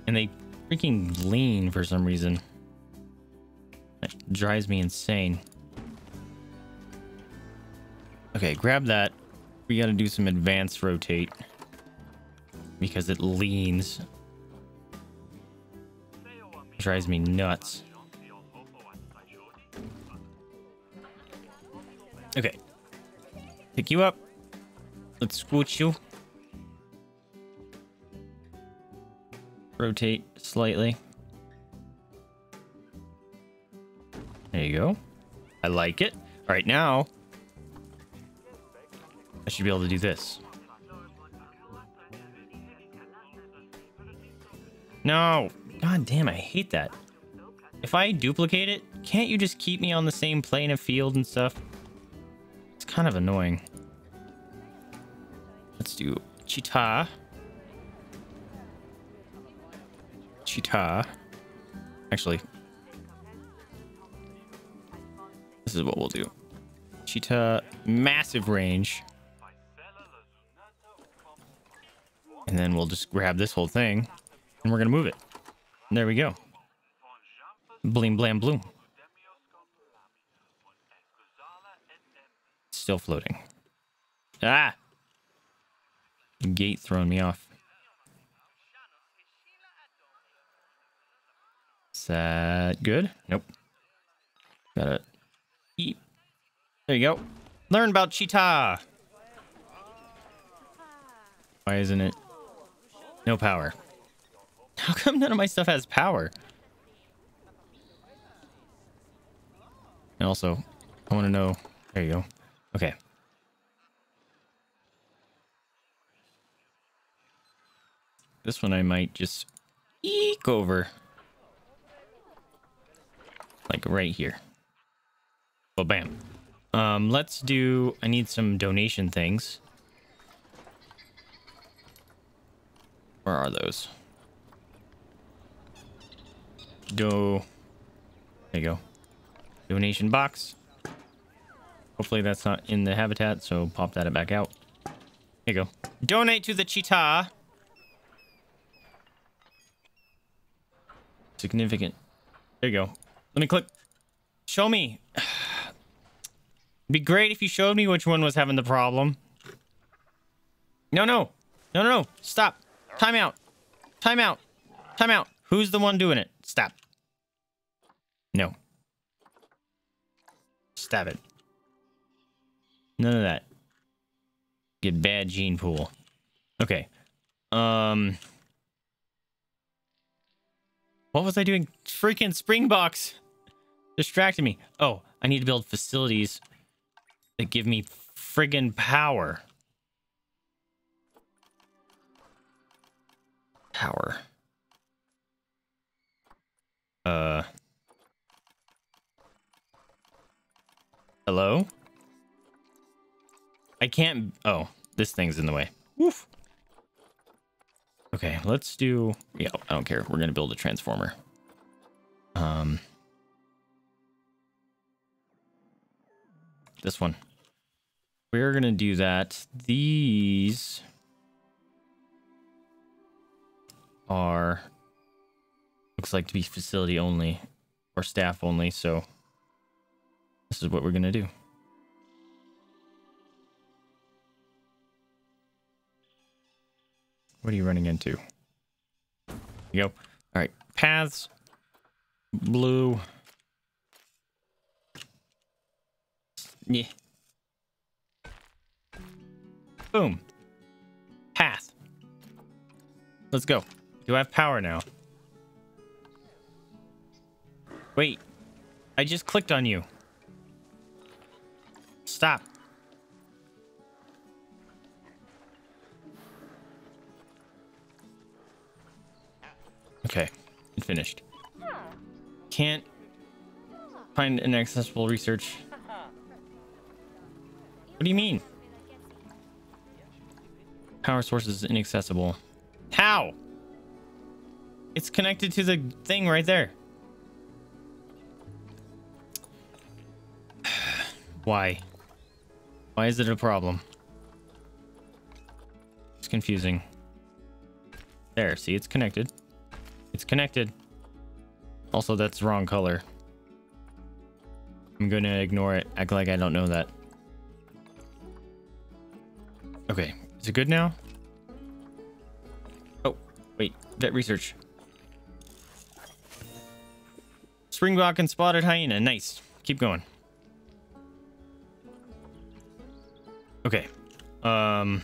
And they freaking lean for some reason. That drives me insane. Okay, grab that. We gotta do some advanced rotate. Because it leans. Drives me nuts. Okay. Pick you up. Let's scooch you. Rotate slightly. There you go. I like it. All right, now I should be able to do this. No. God damn, I hate that. If I duplicate it, can't you just keep me on the same plane of field and stuff? It's kind of annoying. Let's do cheetah. Cheetah. Actually, this is what we'll do. Cheetah, massive range. And then we'll just grab this whole thing and we're going to move it. And there we go. Bling, blam, bloom. Still floating. Ah! Gate throwing me off. Is that good? Nope. Got it. Eat. There you go. Learn about cheetah. Why isn't it? No power. How come none of my stuff has power? And also, I want to know. There you go. Okay. This one I might just eek over. Like right here. Well, bam. Let's do... I need some donation things. Where are those? There you go. Donation box. Hopefully that's not in the habitat, so pop that back out. There you go. Donate to the cheetah. Significant. There you go. Let me click. Show me. It'd be great if you showed me which one was having the problem. No. Stop. Time out. Who's the one doing it? Stop. No. Stab it. None of that. Get bad gene pool. Okay. What was I doing? Freaking Springboks distracted me. Oh, I need to build facilities that give me friggin' power. Power. Hello? I can't... Oh, this thing's in the way. Woof. Okay, let's do... Yeah, I don't care. We're going to build a transformer. This one. We're going to do that. These... are... looks like to be facility only. Or staff only, so... this is what we're going to do. What are you running into? There you go. All right. Paths. Blue. Yeah. Boom. Path. Let's go. Do I have power now? Wait. I just clicked on you. Stop. Okay, it finished. Can't find an accessible research. What do you mean? Power source is inaccessible. How? It's connected to the thing right there. Why? Why is it a problem? It's confusing. There, see, it's connected. It's connected. Also, that's the wrong color. I'm gonna ignore it. Act like I don't know that. Okay, is it good now? Oh, wait, vet research. Springbok and spotted hyena. Nice. Keep going. Okay. So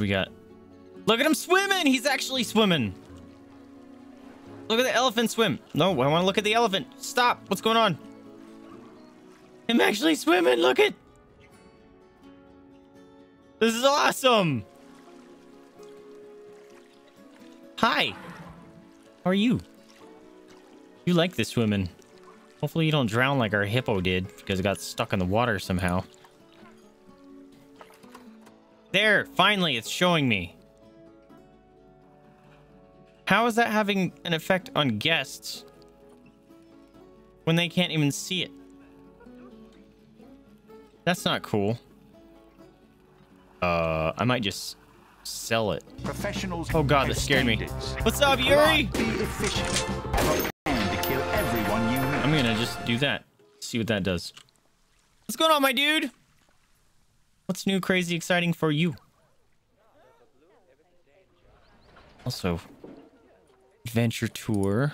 we got... Look at him swimming! He's actually swimming! Look at the elephant swim! No, I want to look at the elephant! Stop! What's going on? I'm actually swimming! Look at... This is awesome! Hi! How are you? You like this swimming. Hopefully you don't drown like our hippo did, because it got stuck in the water somehow. There! Finally, it's showing me! How is that having an effect on guests when they can't even see it? That's not cool. I might just sell it. Professionals. Oh god, this scared me. What's up, Yuri? I'm gonna just do that. See what that does. What's going on, my dude? What's new, crazy, exciting for you? Also... adventure tour.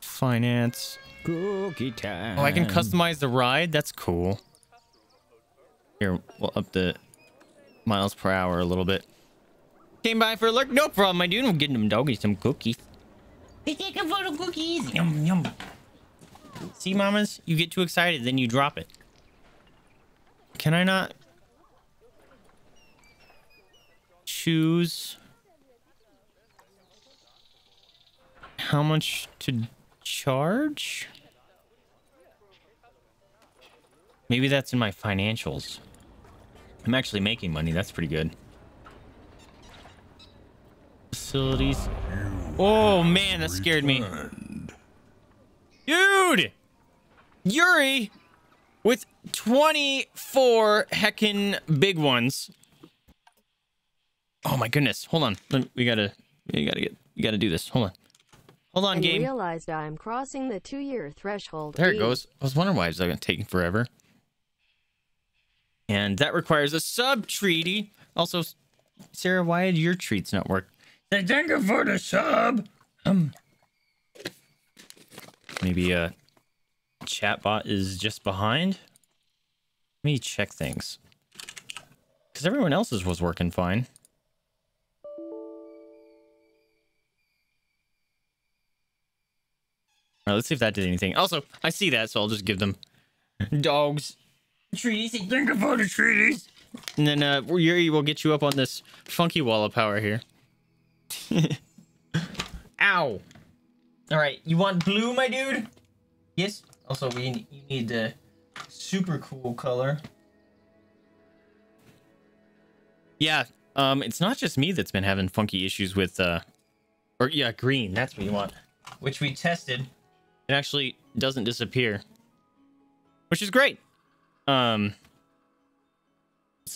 Finance. Cookie time. Oh, I can customize the ride? That's cool. Here, we'll up the miles per hour a little bit. Came by for a look. No problem, my dude. I'm getting them doggies some cookies. They take a photo cookies. Yum, yum. See, mamas? You get too excited, then you drop it. Can I not... choose... how much to charge? Maybe that's in my financials. I'm actually making money. That's pretty good. Facilities. Oh, man, that scared me. Dude! Yuri with 24 heckin' big ones. Oh, my goodness. Hold on. We gotta do this. Hold on. Hold on, game. I realized I'm crossing the 2-year threshold. There it goes. I was wondering why it's going to take forever. And that requires a sub treaty. Also, Sarah, why did your treats not work? They didn't go for the sub. Maybe a chatbot is just behind. Let me check things. Because everyone else's was working fine. Alright, let's see if that did anything. Also, I see that, so I'll just give them dogs. Treaties, thank you for the treaties. And then Yuri will get you up on this funky wall of power here. Ow. Alright, you want blue, my dude? Yes. Also, you need the super cool color. Yeah, it's not just me that's been having funky issues with, or yeah, green, that's what you want. Which we tested. It actually doesn't disappear. Which is great. It's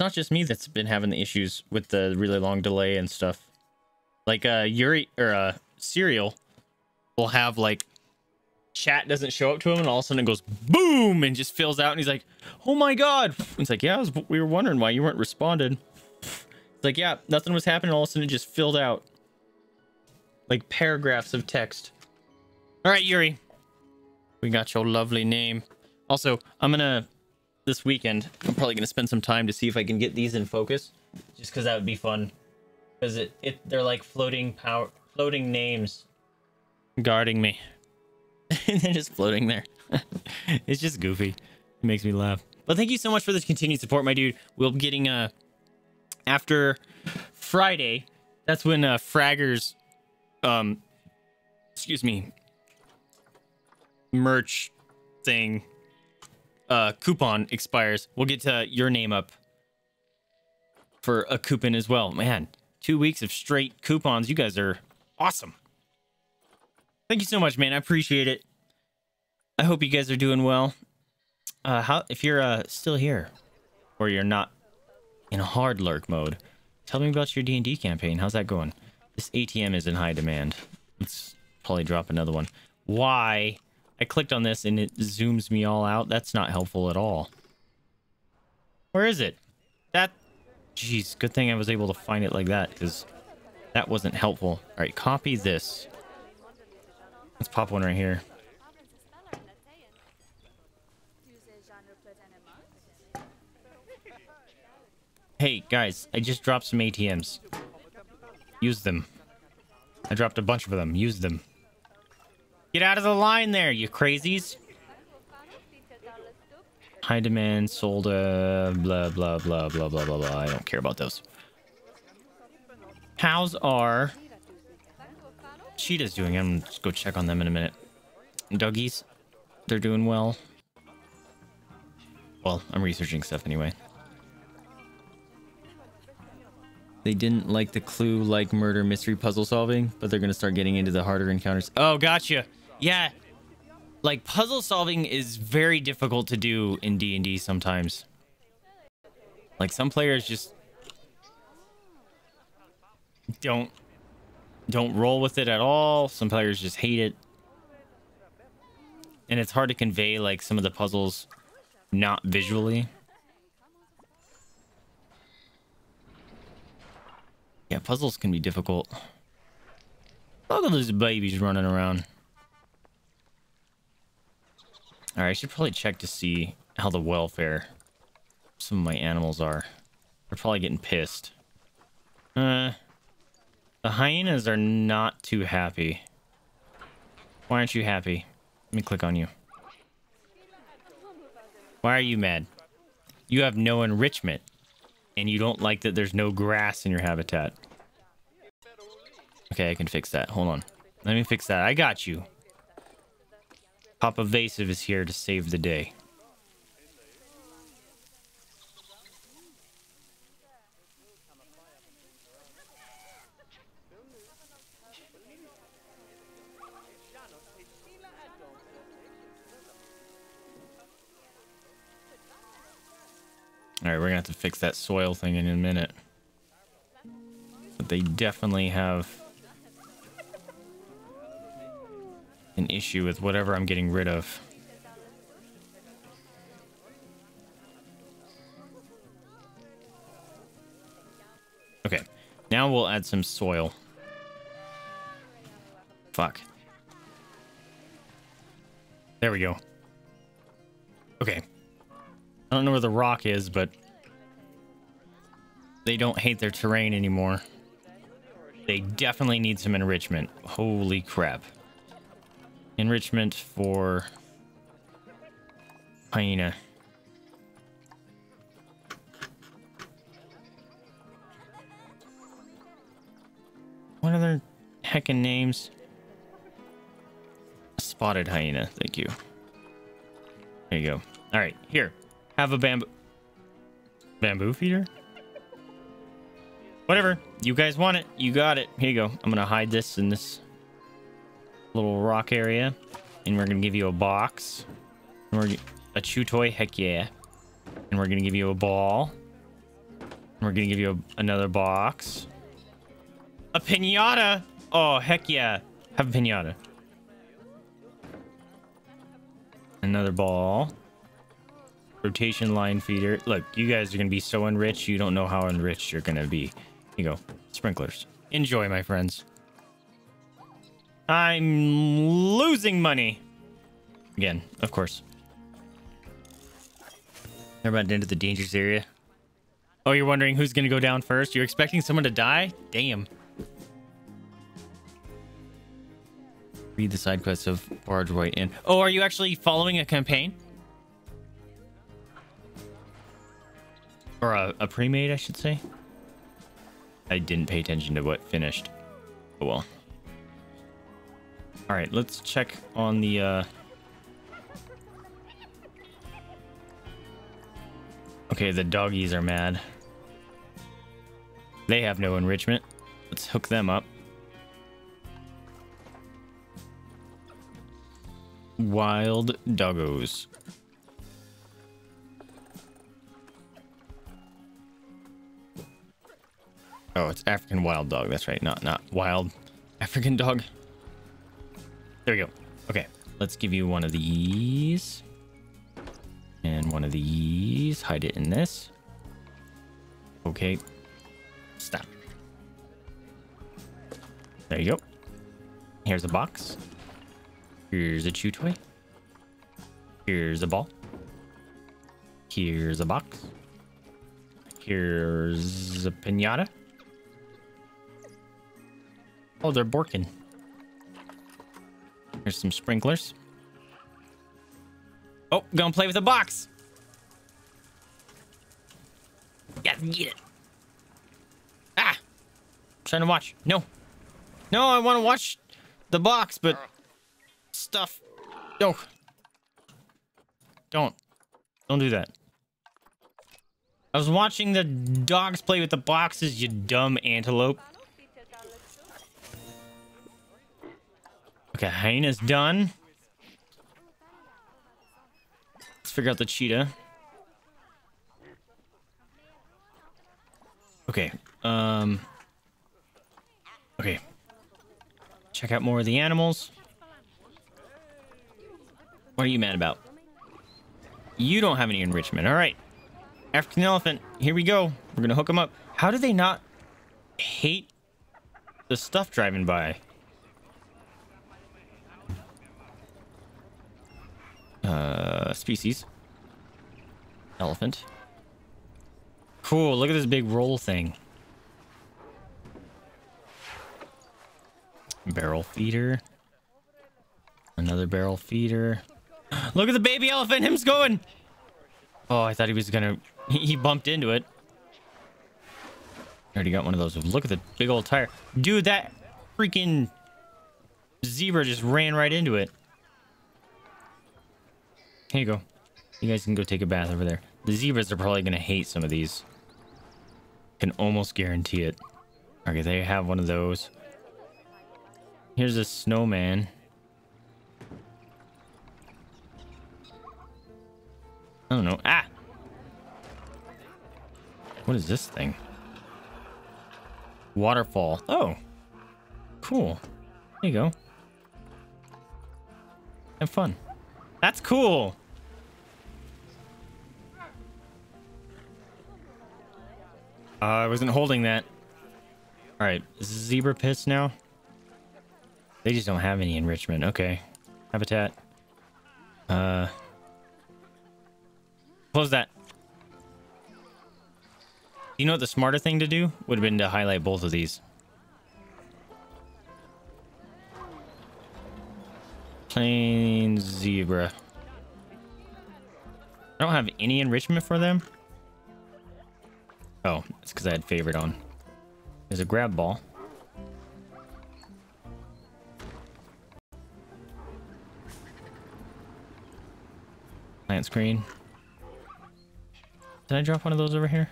not just me that's been having the issues with the really long delay and stuff. Like, Yuri, or, Serial will have, like, chat doesn't show up to him, and all of a sudden it goes boom and just fills out, and he's like, oh my god. It's like, yeah, we were wondering why you weren't responded. It's like, yeah, nothing was happening, all of a sudden it just filled out like paragraphs of text. All right, Yuri, we got your lovely name. Also, I'm gonna, this weekend I'm probably gonna spend some time to see if I can get these in focus, just because that would be fun, because they're like floating names guarding me. And they're just floating there. It's just goofy. It makes me laugh. But thank you so much for this continued support, my dude. We'll be getting, after Friday, that's when, Fraggers, excuse me, merch thing, coupon expires. We'll get to your name up for a coupon as well. Man, 2 weeks of straight coupons. You guys are awesome. Thank you so much, man. I appreciate it. I hope you guys are doing well. If you're still here, or you're not in hard lurk mode, tell me about your D&D campaign. How's that going? This ATM is in high demand. Let's probably drop another one. Why? I clicked on this and it zooms me all out. That's not helpful at all. Where is it? That... Jeez, good thing I was able to find it like that, because that wasn't helpful. All right, copy this. Let's pop one right here. Hey, guys, I just dropped some ATMs. Use them. I dropped a bunch of them. Use them. Get out of the line there, you crazies. High demand, sold, blah, blah, blah, blah, blah, blah, blah. I don't care about those. Cows are... Cheetah's doing. I'm just go check on them in a minute. Doggies, they're doing well. Well, I'm researching stuff anyway. They didn't like the clue, like murder mystery puzzle solving, but they're gonna start getting into the harder encounters. Oh, gotcha. Yeah, like puzzle solving is very difficult to do in D&D sometimes. Like some players just don't roll with it at all. Some players just hate it, and it's hard to convey like some of the puzzles not visually. Yeah, puzzles can be difficult. Look at those babies running around. All right, I should probably check to see how the welfare of some of my animals are. They're probably getting pissed. The hyenas are not too happy. Why aren't you happy? Let me click on you. Why are you mad? You have no enrichment, and you don't like that there's no grass in your habitat. Okay, I can fix that. Hold on. Let me fix that. I got you. Pop Evasive is here to save the day. All right, we're gonna have to fix that soil thing in a minute. But they definitely have an issue with whatever I'm getting rid of. Okay, now we'll add some soil. Fuck. There we go. Okay. I don't know where the rock is, but they don't hate their terrain anymore. They definitely need some enrichment. Holy crap. Enrichment for hyena. What other heckin' names? Spotted hyena. Thank you. There you go. All right, here. Have a bamboo. Bamboo feeder? Whatever. You guys want it. You got it. Here you go. I'm going to hide this in this little rock area. And we're going to give you a box. And we're a chew toy. Heck yeah. And we're going to give you a ball. And we're going to give you another box. A pinata. Oh, heck yeah. Have a pinata. Another ball. Rotation line feeder. Look, you guys are gonna be so enriched, you don't know how enriched you're gonna be. Here you go. Sprinklers. Enjoy, my friends. I'm losing money again, of course. Never mind. Into the dangerous area. Oh, you're wondering who's gonna go down first? You're expecting someone to die? Damn. Read the side quests of Barge White Inn. Oh, are you actually following a campaign? Or a pre-made, I should say. I didn't pay attention to what finished. Oh well. Alright, let's check on the... Okay, the doggies are mad. They have no enrichment. Let's hook them up. Wild doggos. Oh, it's African wild dog. That's right. Not wild African dog. There we go. Okay, let's give you one of these and one of these. Hide it in this. Okay, stop. There you go. Here's a box. Here's a chew toy. Here's a ball. Here's a box. Here's a pinata. Oh, they're borking. Here's some sprinklers. Oh, gonna play with a box. Gotta get it. Ah! Trying to watch. No. No, I want to watch the box, but... stuff. No. Don't do that. I was watching the dogs play with the boxes, you dumb antelope. Okay, hyena's done. Let's figure out the cheetah. Okay. Okay. Check out more of the animals. What are you mad about? You don't have any enrichment. All right. African elephant. Here we go. We're going to hook them up. How do they not hate the stuff driving by? Species. Elephant. Cool. Look at this big roll thing. Barrel feeder. Another barrel feeder. Look at the baby elephant. Him's going. Oh, I thought he was gonna... He bumped into it. Already got one of those. Look at the big old tire. Dude, that freaking zebra just ran right into it. Here you go. You guys can go take a bath over there. The zebras are probably gonna hate some of these. Can almost guarantee it. Okay, they have one of those. Here's a snowman. I don't know. Ah! What is this thing? Waterfall. Oh! Cool. There you go. Have fun. That's cool! I wasn't holding that. Alright. Is this zebra piss now? They just don't have any enrichment. Okay. Habitat. Close that. You know what the smarter thing to do would have been to highlight both of these. Plain zebra. I don't have any enrichment for them. Oh, it's because I had favorite on. There's a grab ball. Plant screen. Did I drop one of those over here?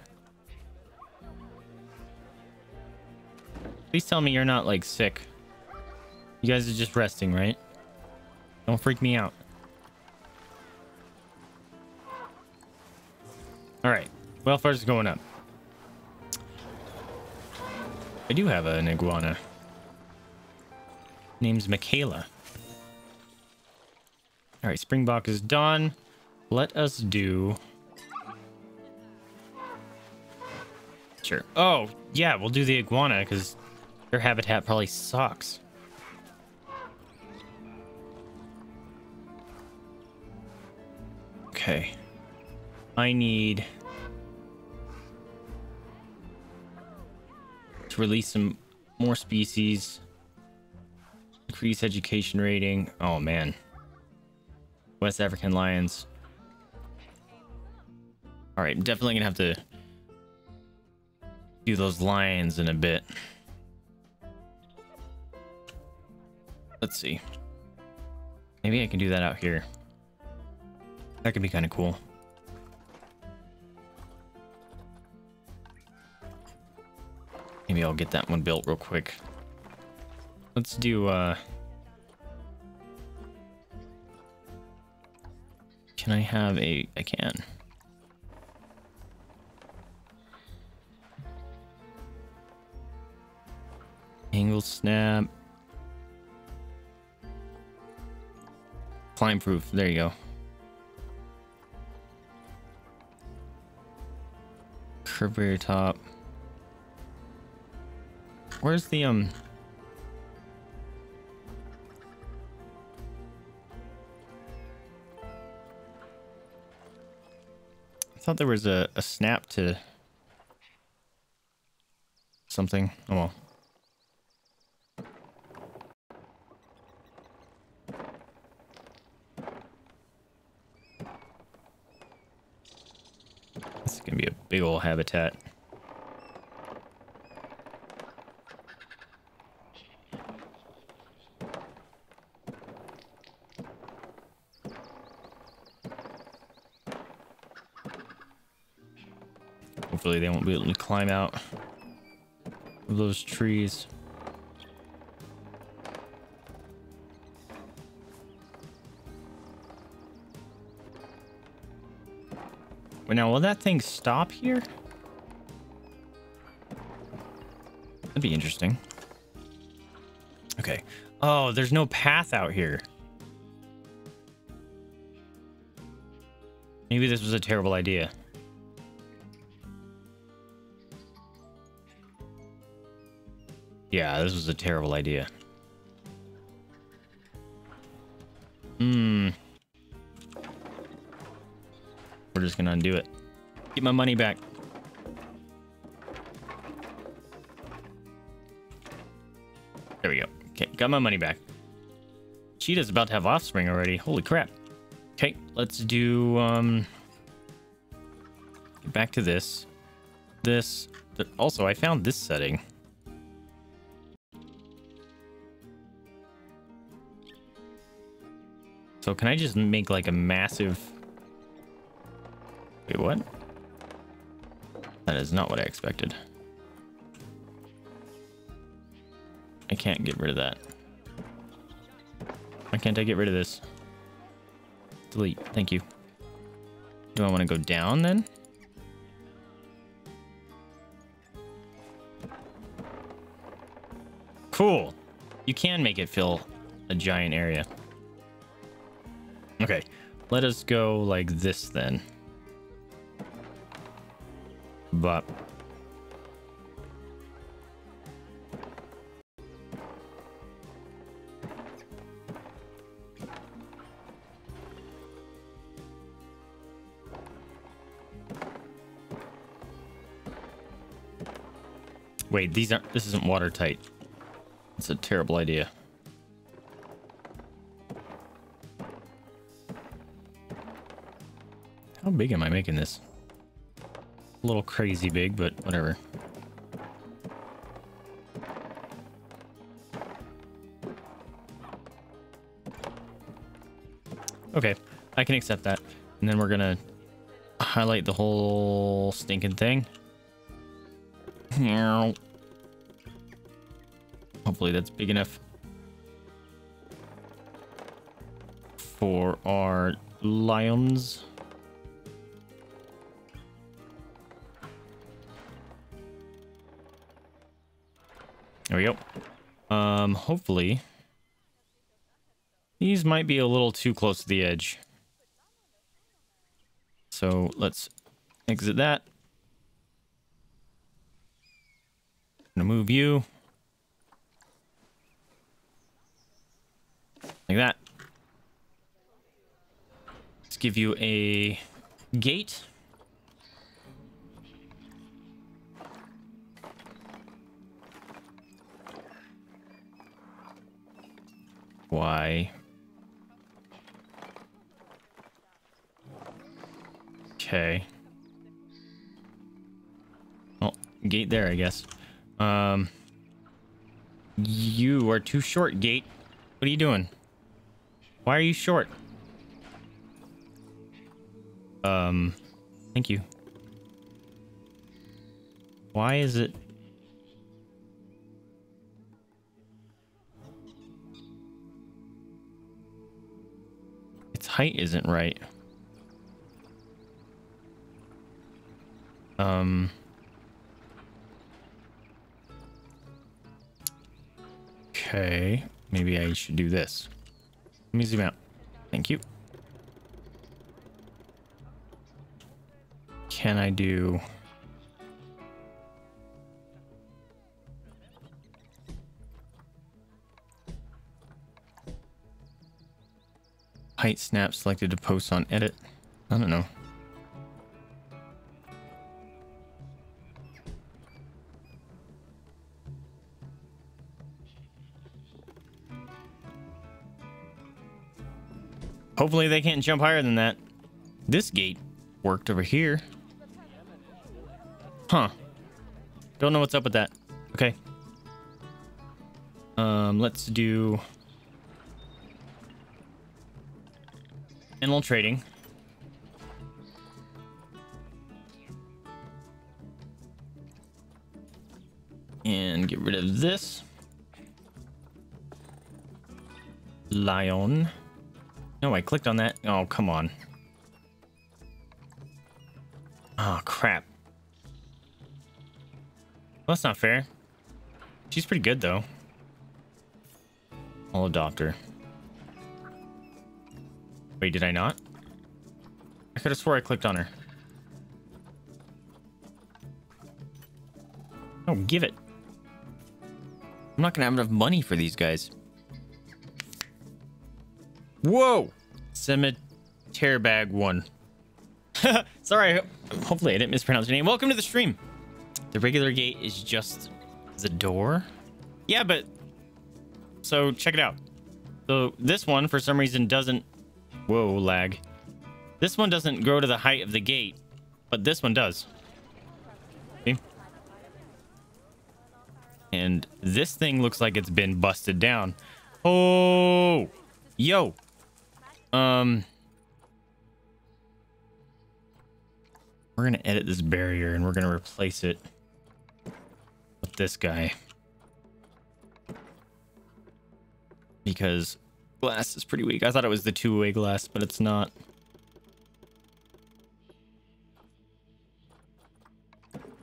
Please tell me you're not like sick. You guys are just resting, right? Don't freak me out. All right, welfare's going up. I do have an iguana. Name's Michaela. All right, Springbok is done. Let us do. Sure. Oh, yeah, we'll do the iguana because their habitat probably sucks. Okay. I need to release some more species. Increase education rating. Oh, man. West African lions. All right, I'm definitely gonna have to do those lions in a bit. Let's see. Maybe I can do that out here. That could be kind of cool. Maybe I'll get that one built real quick. Let's do, can I have a... I can. Angle snap. Climb proof. There you go. Curve rear top. Where's the I thought there was a snap to something. Oh well. Gonna be a big old habitat. Hopefully they won't be able to climb out of those trees. Now, will that thing stop here? That'd be interesting. Okay. Oh, there's no path out here. Maybe this was a terrible idea. Yeah, this was a terrible idea. We're just gonna undo it. Get my money back. There we go. Okay, got my money back. Cheetah's about to have offspring already. Holy crap. Okay, let's do get back to this. Also, I found this setting. So can I just make like a massive... Wait, what? That is not what I expected. I can't get rid of that. Why can't I get rid of this? Delete. Thank you. Do I want to go down then? Cool. You can make it fill a giant area. Okay. Let us go like this then. But wait, these aren't, this isn't watertight. It's a terrible idea. How big am I making this? A little crazy big, but whatever. Okay, I can accept that. And then we're gonna highlight the whole stinking thing. Hopefully that's big enough for our lions. There we go. Hopefully these might be a little too close to the edge. So let's exit that. I'm gonna move you. Like that. Let's give you a gate. Why? Okay. Oh, gate there, I guess. You are too short, gate. What are you doing? Why are you short? Thank you. Why is it? Its height isn't right. Okay, maybe I should do this. Let me zoom out. Thank you. Can I do... height snap selected to post on edit? I don't know. Hopefully they can't jump higher than that. This gate worked over here. Huh. Don't know what's up with that. Okay. Let's do animal trading. And get rid of this. Lion. No, I clicked on that. Oh, come on. Oh, crap. Well, that's not fair. She's pretty good, though. I'll adopt her. Wait, did I not? I could have swore I clicked on her. Oh, give it. I'm not going to have enough money for these guys. Whoa! Cemetery bag one. Sorry, hopefully I didn't mispronounce your name. Welcome to the stream. The regular gate is just the door. Yeah, but... so, check it out. So, this one, for some reason, doesn't... whoa, lag. This one doesn't grow to the height of the gate, but this one does. See? And this thing looks like it's been busted down. Oh! Yo! We're gonna edit this barrier and we're gonna replace it with this guy. Because glass is pretty weak. I thought it was the two-way glass, but it's not.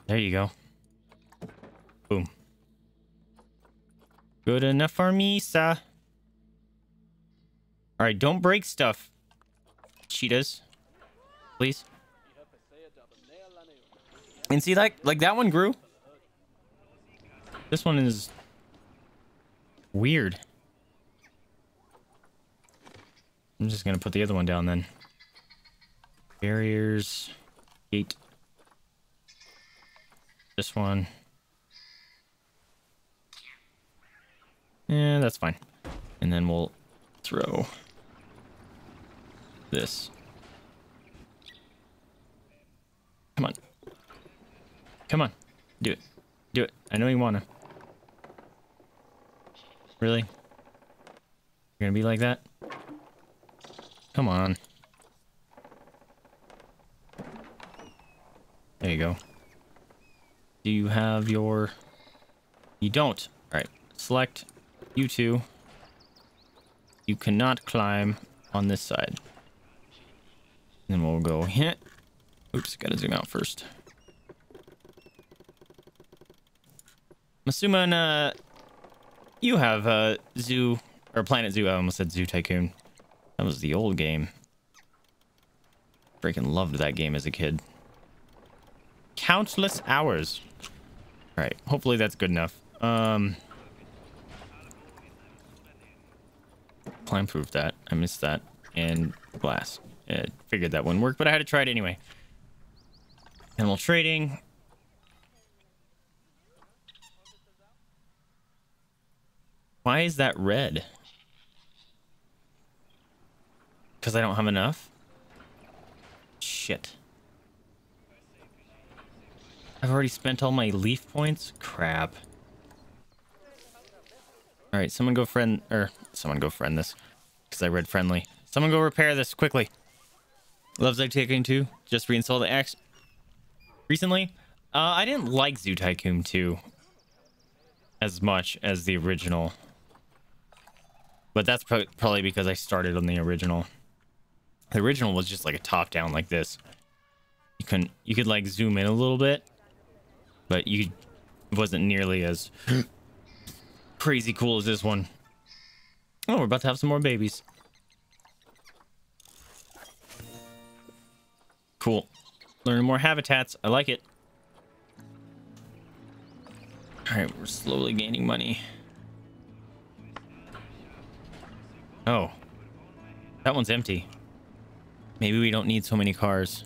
There you go. Boom. Good enough for me, sir. All right, don't break stuff, cheetahs, please. And see, like that one grew. This one is weird. I'm just gonna put the other one down then. Barriers, gate. This one. Yeah, that's fine. And then we'll throw this Come on. Do it. Do it. I know you want to. Really? You're going to be like that? Come on. There you go. Do you have your... You don't. Alright. Select you two. You cannot climb on this side. And then we'll go hit. Oops, gotta zoom out first. I'm assuming you have Zoo, or Planet Zoo. I almost said Zoo Tycoon. That was the old game. Freaking loved that game as a kid. Countless hours. All right, hopefully that's good enough. Climb proof that. I missed that. And glass. I figured that wouldn't work, but I had to try it anyway. Animal trading. Why is that red? Because I don't have enough? Shit. I've already spent all my leaf points? Crap. Alright, someone go friend... Or, someone go friend this. Because I read friendly. Someone go repair this, quickly. Love Zoo Tycoon 2. Just reinstalled the axe. Recently? I didn't like Zoo Tycoon 2 as much as the original. But that's probably because I started on the original. The original was just like a top-down like this. You couldn't... You could like zoom in a little bit. But you... It wasn't nearly as... crazy cool as this one. Oh, we're about to have some more babies. Cool. Learning more habitats. I like it. Alright, we're slowly gaining money. Oh. That one's empty. Maybe we don't need so many cars.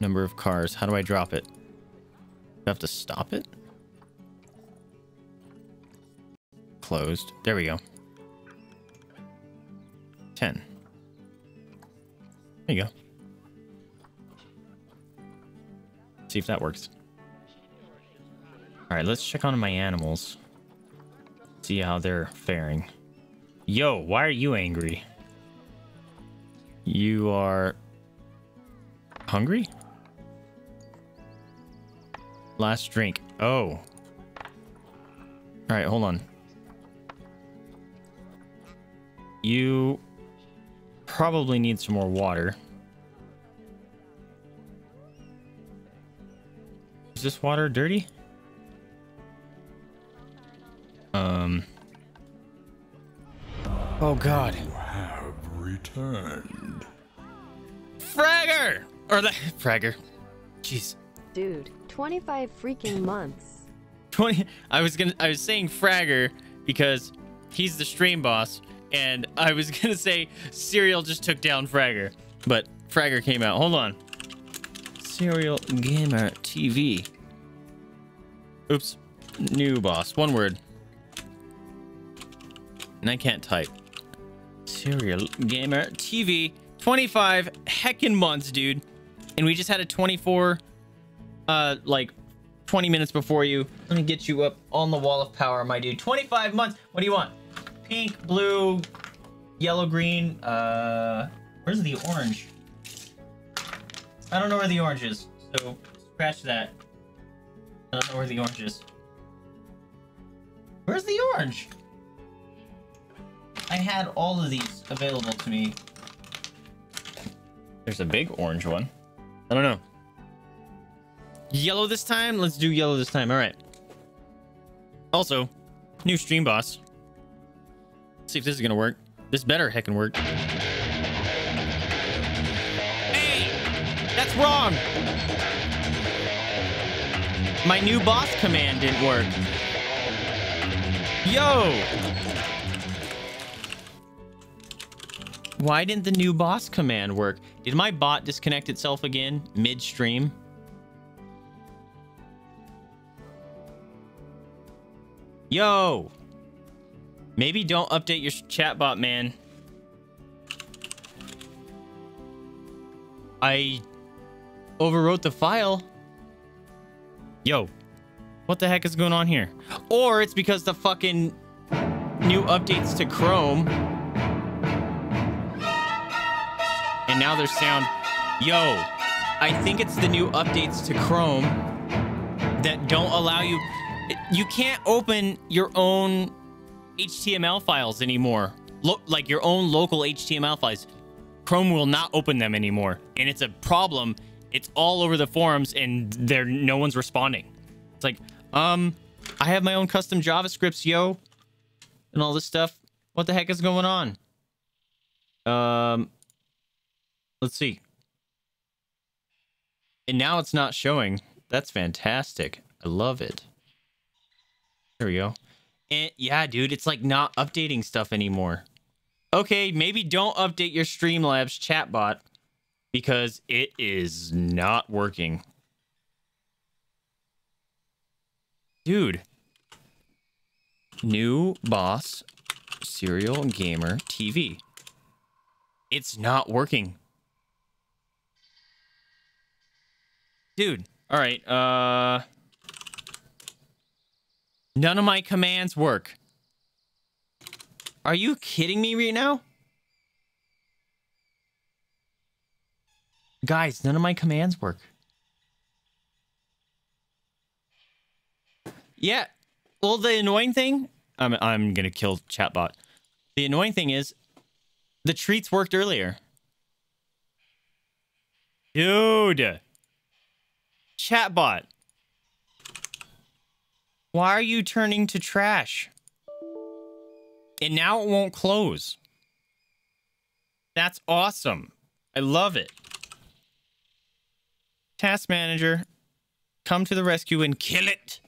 Number of cars. How do I drop it? Do I have to stop it? Closed. There we go. 10. There you go. See if that works. Alright, let's check on my animals. See how they're faring. Yo, why are you angry? You are... hungry? Last drink. Oh. Alright, hold on. You probably need some more water. Is this water dirty? Oh God. You have returned. Fragger! Or the Fragger. Jeez. Dude, 25 freaking months. 20. I was saying Fragger because he's the stream boss. And I was gonna say Cereal just took down Fragger, but Fragger came out. Hold on. Cereal Gamer TV. Oops. New boss. One word. And I can't type. Cereal Gamer TV. 25 heckin' months, dude. And we just had a 24, like 20 minutes before you. Let me get you up on the wall of power, my dude. 25 months. What do you want? Pink, blue, yellow, green. Where's the orange? I don't know where the orange is, so scratch that. I don't know where the orange is. Where's the orange? I had all of these available to me. There's a big orange one. I don't know. Yellow this time? Let's do yellow this time. All right. Also, new stream boss. See if this is gonna work. This better heckin' work. Hey! That's wrong! My new boss command didn't work. Yo! Why didn't the new boss command work? Did my bot disconnect itself again midstream? Yo! Maybe don't update your chatbot, man. Overwrote the file. Yo, what the heck is going on here? Or it's because the fucking new updates to Chrome. And now there's sound. Yo, I think it's the new updates to Chrome that don't allow you. You can't open your own HTML files anymore. Like your own local HTML files. Chrome will not open them anymore. And it's a problem. It's all over the forums and no one's responding. It's like, I have my own custom JavaScripts, yo. And all this stuff. What the heck is going on? Let's see. And now it's not showing. That's fantastic. I love it. There we go. And yeah, dude, it's like not updating stuff anymore. Okay, maybe don't update your Streamlabs chatbot because it is not working. Dude. New boss, Serial Gamer TV. It's not working. Dude, all right. None of my commands work. Are you kidding me right now? Guys, none of my commands work. Yeah. Well, the annoying thing, I'm going to kill chatbot. The annoying thing is the treats worked earlier. Dude. Chatbot. Why are you turning to trash? And now it won't close. That's awesome. I love it. Task manager, come to the rescue and kill it.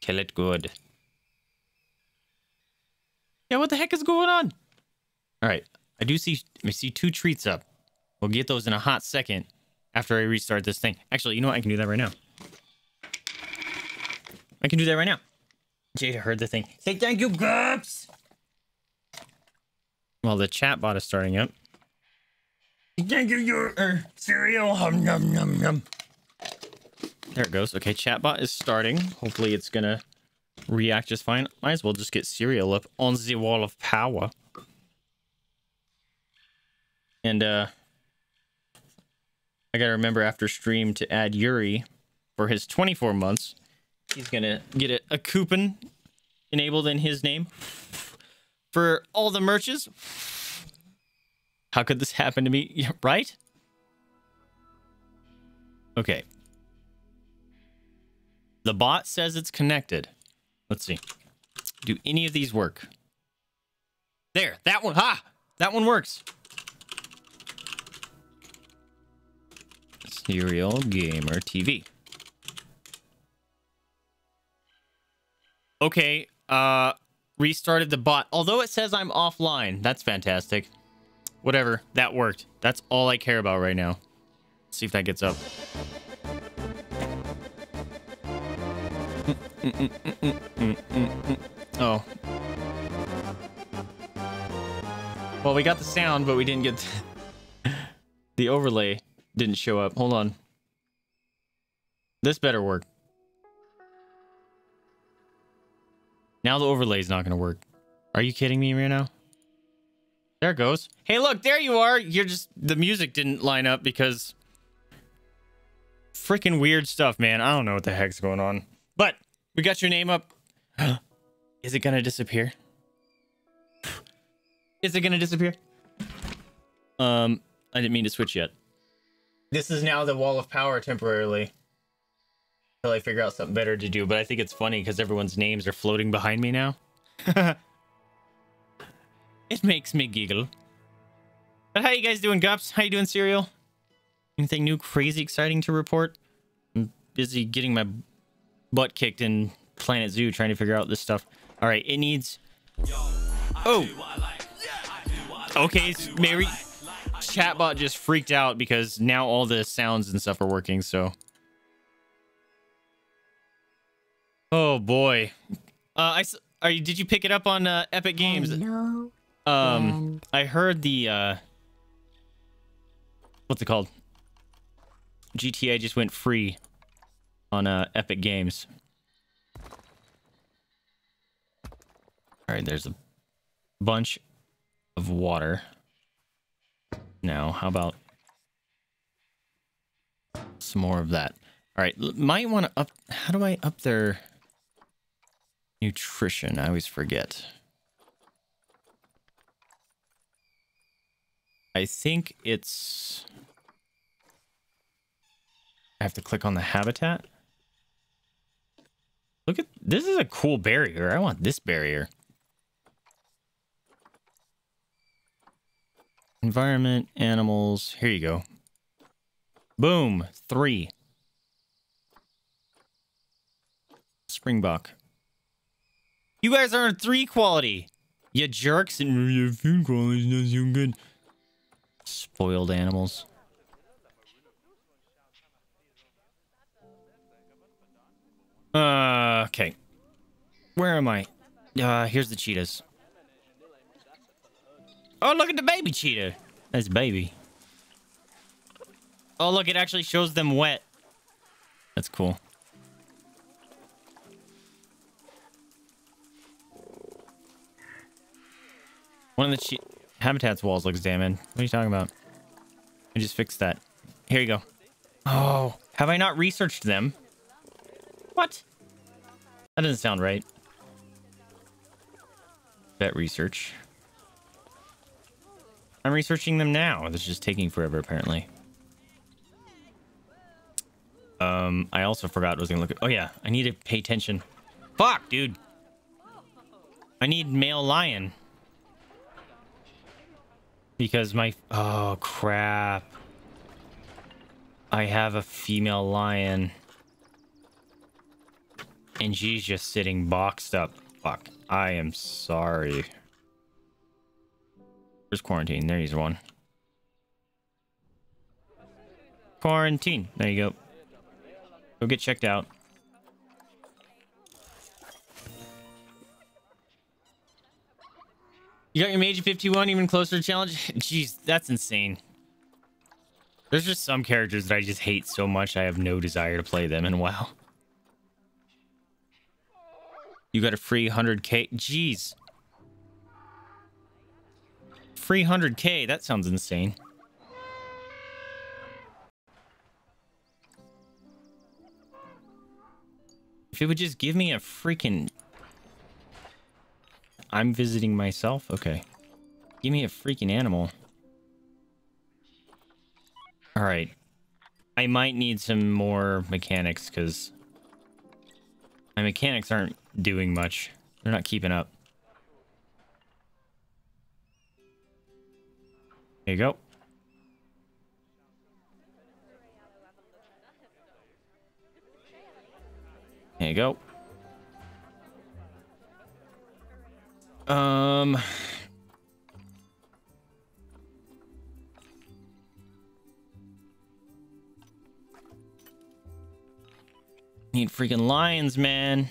Kill it good. Yeah, what the heck is going on? All right, I see two treats up. We'll get those in a hot second after I restart this thing. Actually, you know what? I can do that right now. I can do that right now. Jada heard the thing. Say thank you, Gups! Well, the chat bot is starting up. Thank you, your cereal. Hum, num, num, num. There it goes. Okay, chatbot is starting. Hopefully it's gonna react just fine. Might as well just get cereal up on the wall of power. And, I gotta remember after stream to add Yuri for his 24 months. He's going to get a coupon enabled in his name for all the merches. How could this happen to me? Right? Okay. The bot says it's connected. Let's see. Do any of these work? There. That one. Ha! That one works. Serial Gamer TV. Okay, restarted the bot. Although it says I'm offline. That's fantastic. Whatever, that worked. That's all I care about right now. Let's see if that gets up. Oh. Well, we got the sound, but we didn't get... The overlay didn't show up. Hold on. This better work. Now the overlay is not going to work. Are you kidding me right now? There it goes. Hey, look, there you are. You're just, the music didn't line up because freaking weird stuff, man. I don't know what the heck's going on, but we got your name up. Is it going to disappear? Is it going to disappear? I didn't mean to switch yet. This is now the wall of power temporarily. I figure out something better to do, but I think it's funny because everyone's names are floating behind me now. It makes me giggle. But how you guys doing, Gups? How you doing, Cereal? Anything new, crazy, exciting to report? I'm busy getting my butt kicked in Planet Zoo trying to figure out this stuff. All right, it needs... Oh! Okay, Mary... Chatbot just freaked out because now all the sounds and stuff are working, so... Oh boy, did you pick it up on Epic Games? No. I heard the what's it called? GTA just went free on Epic Games. All right, there's a bunch of water. Now, how about some more of that? All right, might want to up... How do I up their nutrition? I always forget. I think it's... I have to click on the habitat. Look at... This is a cool barrier. I want this barrier. Environment, animals. Here you go. Boom. 3. Springbok. You guys are on 3 quality. You jerks. And your food quality is not so good. Spoiled animals. Okay. Where am I? Here's the cheetahs. Oh, look at the baby cheetah. That's baby. Oh, look, it actually shows them wet. That's cool. One of the cheetahs. Habitat's walls looks damaged. What are you talking about? I just fixed that. Here you go. Oh, have I not researched them? What? That doesn't sound right. Vet research. I'm researching them now. This is just taking forever, apparently. I also forgot what I was gonna look at. Oh yeah, I need to pay attention. Fuck, dude. I need male lion. Because my... Oh, crap. I have a female lion. And she's just sitting boxed up. Fuck. I am sorry. Where's quarantine? There's one. Quarantine. There you go. Go get checked out. You got your Major 51 even closer to challenge? Jeez, that's insane. There's just some characters that I just hate so much I have no desire to play them, and wow. You got a free 100k? Jeez. Free 100k? That sounds insane. If it would just give me a freaking... I'm visiting myself? Okay. Give me a freaking animal. Alright. I might need some more mechanics, because... my mechanics aren't doing much. They're not keeping up. There you go. There you go. Need freaking lions, man.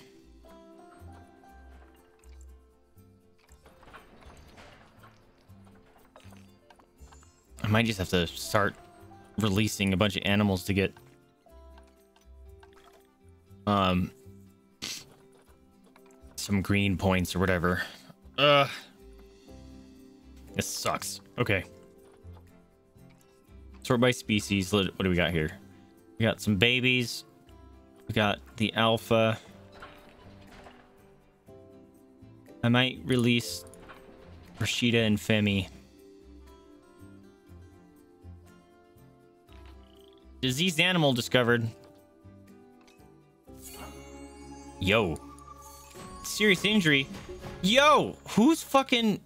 I might just have to start releasing a bunch of animals to get some green points or whatever. This sucks. Okay. Sort by species. What do we got here? We got some babies. We got the alpha. I might release Rashida and Femi. Diseased animal discovered. Yo. Serious injury. Yo, who's fucking...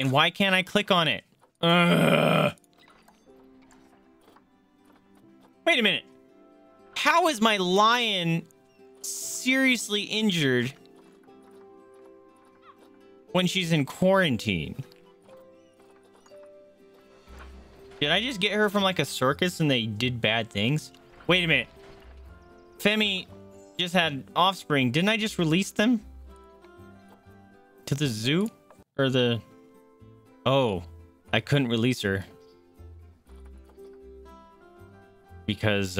And why can't I click on it? Wait a minute. How is my lion seriously injured when she's in quarantine? Did I just get her from like a circus and they did bad things? Wait a minute. Femi just had offspring. Didn't I just release them? To the zoo? Or the... Oh, I couldn't release her. because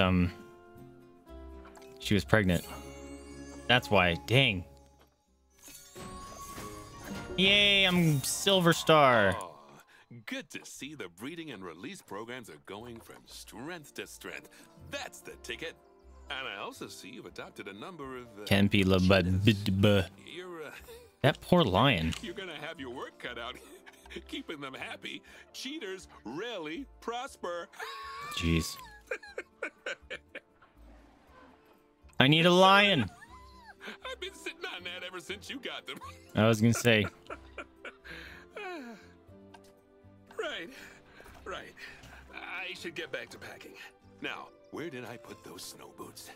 she was pregnant. That's why. Dang. Yay, I'm Silver Star. Oh, good to see the breeding and release programs are going from strength to strength. That's the ticket. And I also see you've adopted a number of... that poor lion. You're gonna have your work cut out. Keeping them happy. Cheaters rarely prosper. Jeez. I need a lion. I've been sitting on that ever since you got them. I was gonna say. Right. I should get back to packing. Now, where did I put those snow boots?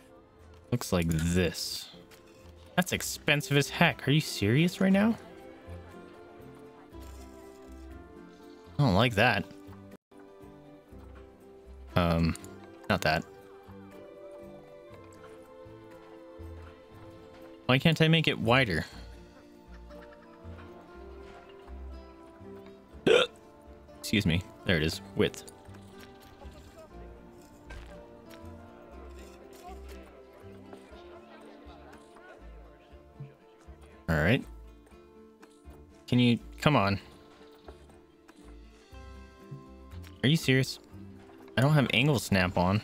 Looks like this. That's expensive as heck. Are you serious right now? I don't like that. Not that. Why can't I make it wider? Excuse me. There it is. Width. All right. Can you come on? Are you serious? I don't have angle snap on.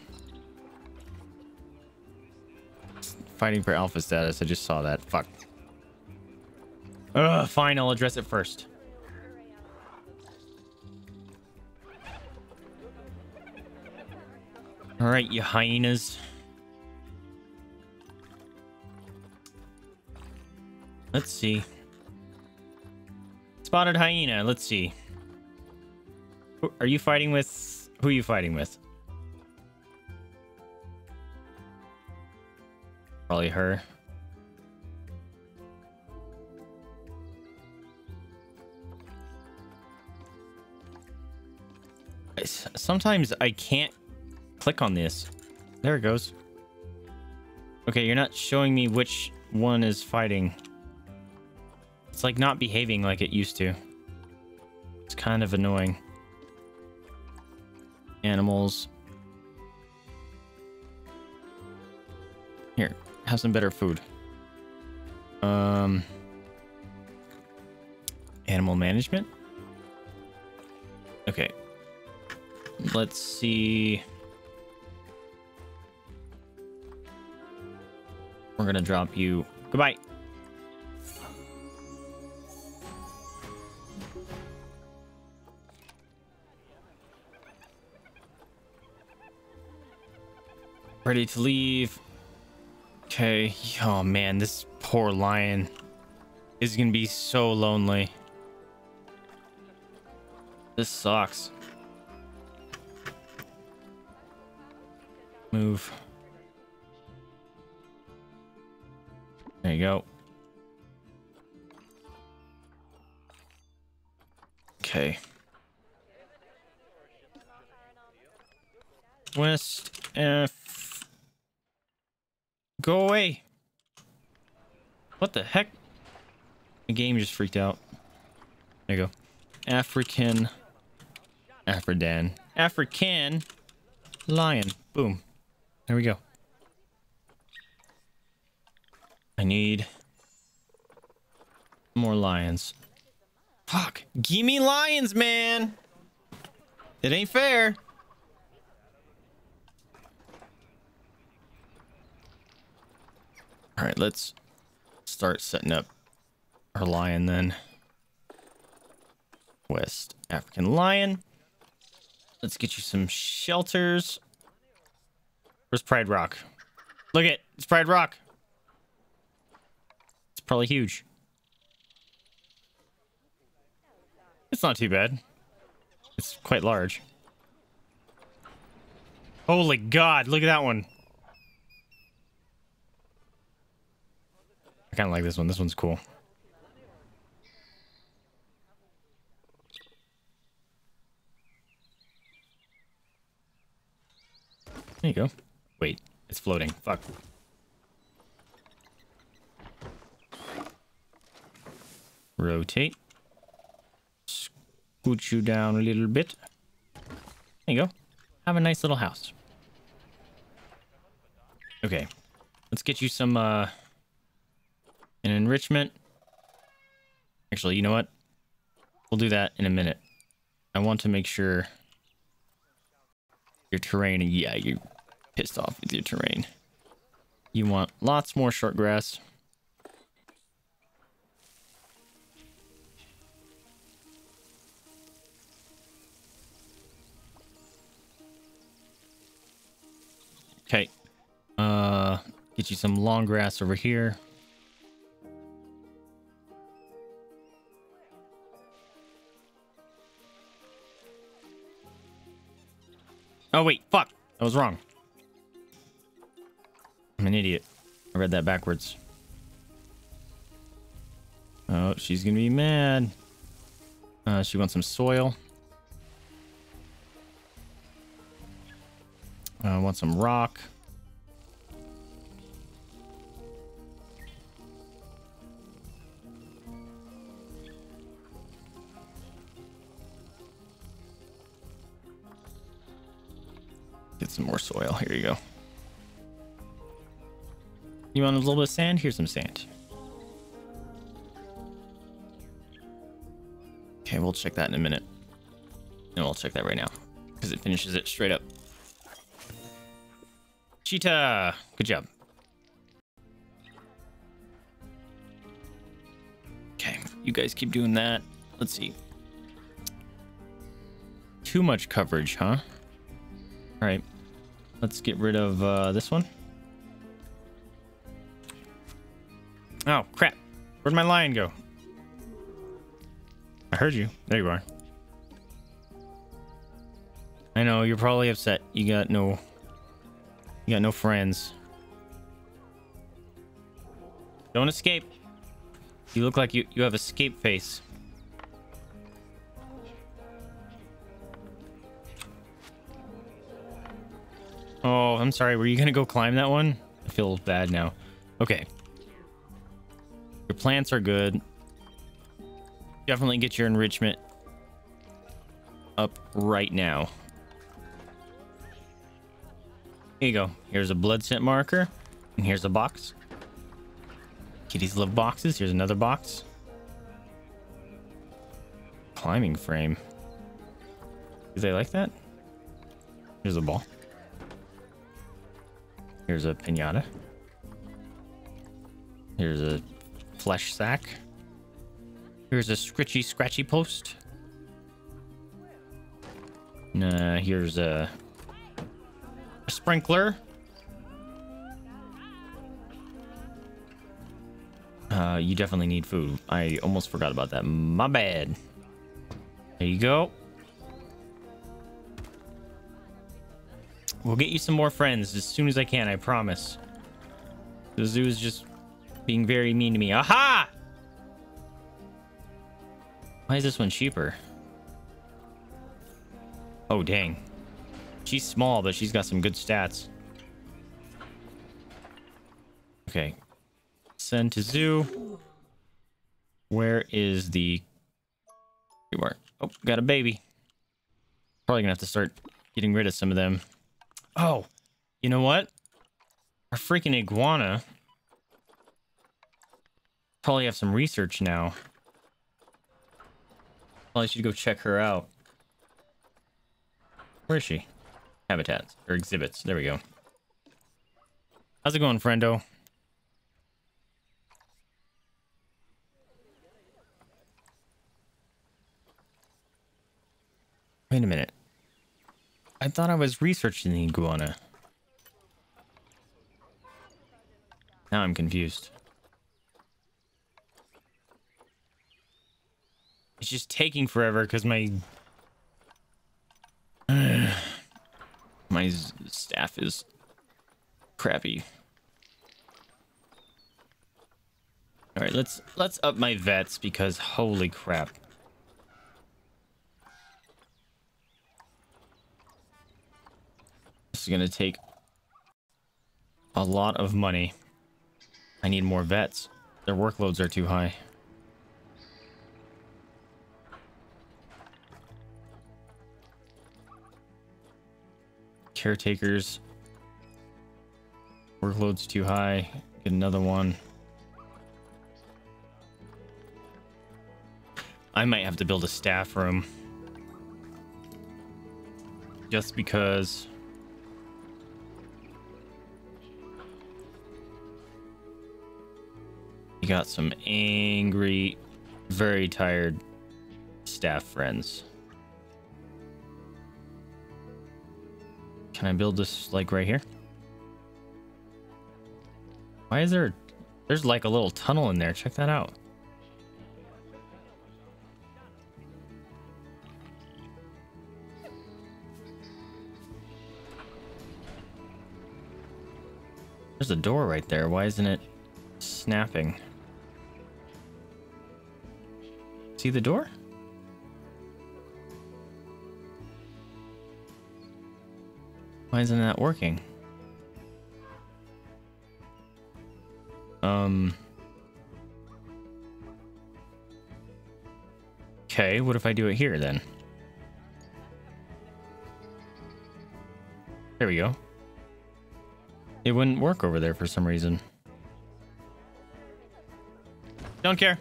Fighting for alpha status. I just saw that. Fuck. Ugh, fine. I'll address it first. All right, you hyenas. Let's see. Spotted hyena. Let's see. Are you fighting with? Who are you fighting with? Probably her. Sometimes I can't click on this. There it goes. Okay, you're not showing me which one is fighting. It's like not behaving like it used to. It's kind of annoying. Animals. Here, have some better food. Animal management. Okay. Let's see. We're gonna drop you. Goodbye. Ready to leave. Okay. Oh man, this poor lion is gonna be so lonely. This sucks. Move. There you go. Okay. West F. Go away. What the heck? The game just freaked out. There you go. African. Afridan. African. Lion. Boom. There we go. I need more lions. Fuck. Gimme lions, man. It ain't fair. All right, let's start setting up our lion then. West African lion. Let's get you some shelters. Where's Pride Rock? Look it. It's Pride Rock. Probably huge. It's not too bad. It's quite large. Holy God, look at that one. I kind of like this one. This one's cool. There you go. Wait, it's floating. Fuck. Rotate. Scoot you down a little bit. There you go. Have a nice little house. Okay. Let's get you some, an enrichment. Actually, you know what? We'll do that in a minute. I want to make sure your terrain, yeah, you're pissed off with your terrain. You want lots more short grass. Okay. Get you some long grass over here. Oh, wait, fuck. I was wrong. I'm an idiot. I read that backwards. Oh, she's gonna be mad. She wants some soil. I want some rock. Get some more soil. Here you go. You want a little bit of sand? Here's some sand. Okay, we'll check that in a minute. No, we'll check that right now because it finishes it straight up. Cheetah! Good job. Okay, you guys keep doing that. Let's see. Too much coverage, huh? Alright. Let's get rid of this one. Oh, crap. Where'd my lion go? I heard you. There you are. I know, you're probably upset. You got no friends. Don't escape. You look like you have escape face. Oh, I'm sorry. Were you going to go climb that one? I feel bad now. Okay. Your plants are good. Definitely get your enrichment up right now. Here you go. Here's a blood scent marker. And here's a box. Kitties love boxes. Here's another box. Climbing frame. Do they like that? Here's a ball. Here's a piñata. Here's a flesh sack. Here's a scritchy scratchy post. Nah, here's a... a sprinkler. You definitely need food. I almost forgot about that. My bad. There you go. We'll get you some more friends as soon as I can, I promise. The zoo is just being very mean to me. Aha! Why is this one cheaper? Oh, dang. She's small, but she's got some good stats. Okay. Send to zoo. Where is the... Oh, got a baby. Probably gonna have to start getting rid of some of them. Oh, you know what? Our freaking iguana. Probably have some research now. Probably should go check her out. Where is she? Habitats or exhibits. There we go. How's it going, friendo? Wait a minute. I thought I was researching the iguana. Now I'm confused. It's just taking forever because my... my staff is crappy. All right, let's up my vets because holy crap. This is going to take a lot of money. I need more vets. Their workloads are too high. Caretakers, Workload's too high. Get another one. I might have to build a staff room. Just because... you got some angry, very tired staff friends. Can I build this, like, right here? Why is there... there's, like, a little tunnel in there. Check that out. There's a door right there. Why isn't it snapping? See the door? Why isn't that working? Okay, what if I do it here then? There we go. It wouldn't work over there for some reason. Don't care.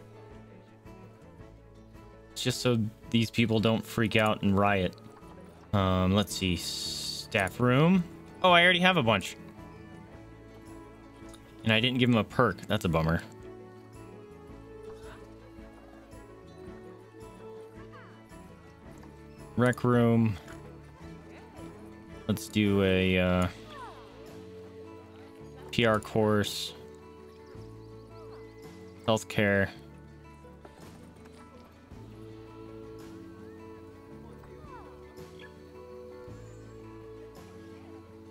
It's just so these people don't freak out and riot. Let's see. Staff room. Oh, I already have a bunch. And I didn't give him a perk. That's a bummer. Rec room. Let's do a PR course. Healthcare.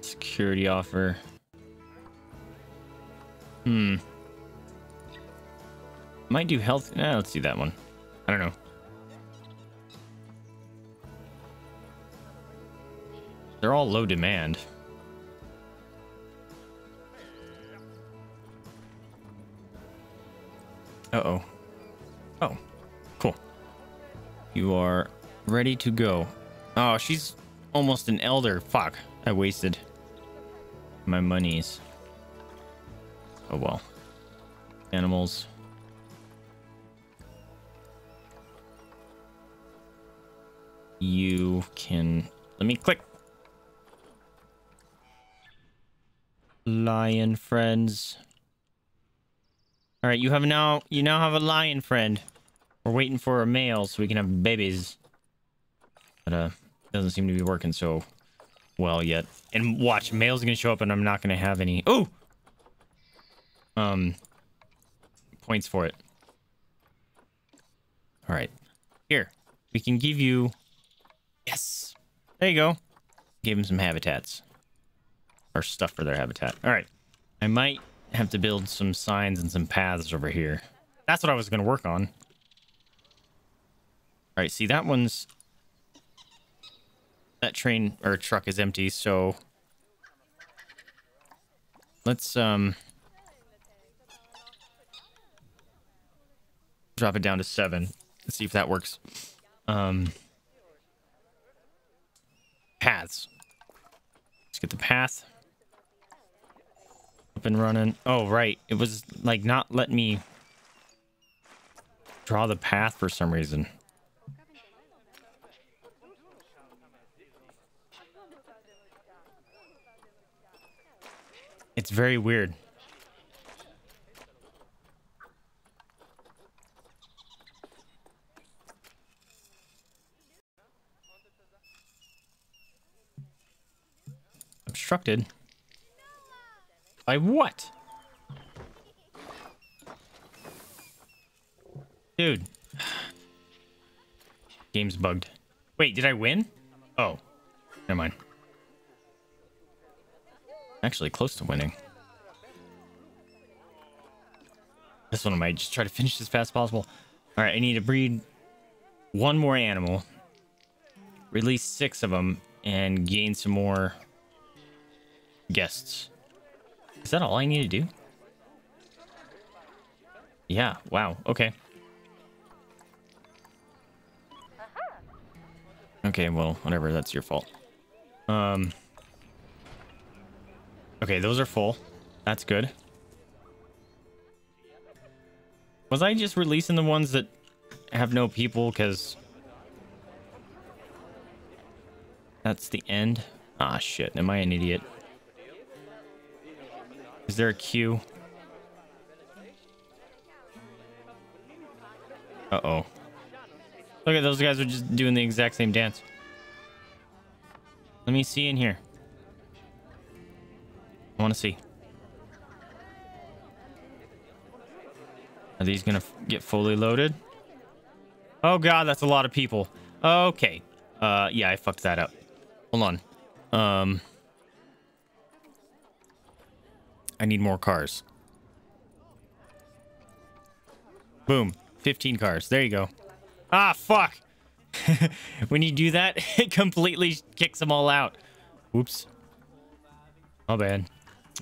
Security offer. Might do health. Nah, let's do that one. I don't know. They're all low demand. Uh-oh. Oh, cool. You are ready to go. Oh, she's almost an elder. Fuck. I wasted my monies. Oh well. Animals. You can... let me click. Lion friends. All right, you now have a lion friend. We're waiting for a male so we can have babies. But doesn't seem to be working so well yet. And watch, male's gonna show up and I'm not gonna have any. Oh. Points for it. All right, here we can give you. Yes, there you go. Gave him some habitats or stuff for their habitat. All right, I might have to build some signs and some paths over here. That's what I was going to work on. All right, see, that one's, that train or truck is empty, so let's drop it down to 7. Let's see if that works. Paths. Let's get the path up and running. Oh, right. It was like not letting me draw the path for some reason. It's very weird. Obstructed by what? Dude. Game's bugged. Wait, did I win? Oh, never mind. Actually close to winning. This one I might just try to finish as fast as possible. All right, I need to breed one more animal, release 6 of them, and gain some more guests. Is that all I need to do? Yeah, wow, okay. Okay, well, whatever, that's your fault. Okay, those are full. That's good. Was I just releasing the ones that have no people? Because that's the end. Ah, shit. Am I an idiot? Is there a queue? Uh-oh. Look at those guys are just doing the exact same dance. Let me see in here. I want to see. Are these going to get fully loaded? Oh, God, that's a lot of people. Okay. Yeah, I fucked that up. Hold on. I need more cars. Boom. 15 cars. There you go. Ah, fuck. When you do that, it completely kicks them all out. Oops. My bad.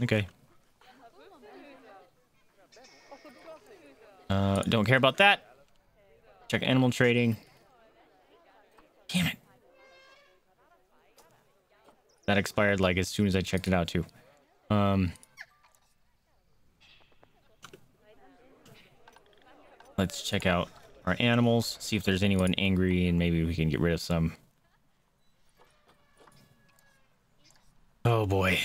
Okay. Don't care about that. Check animal trading. Damn it. That expired like as soon as I checked it out too. Let's check out our animals. See if there's anyone angry and maybe we can get rid of some. Oh boy.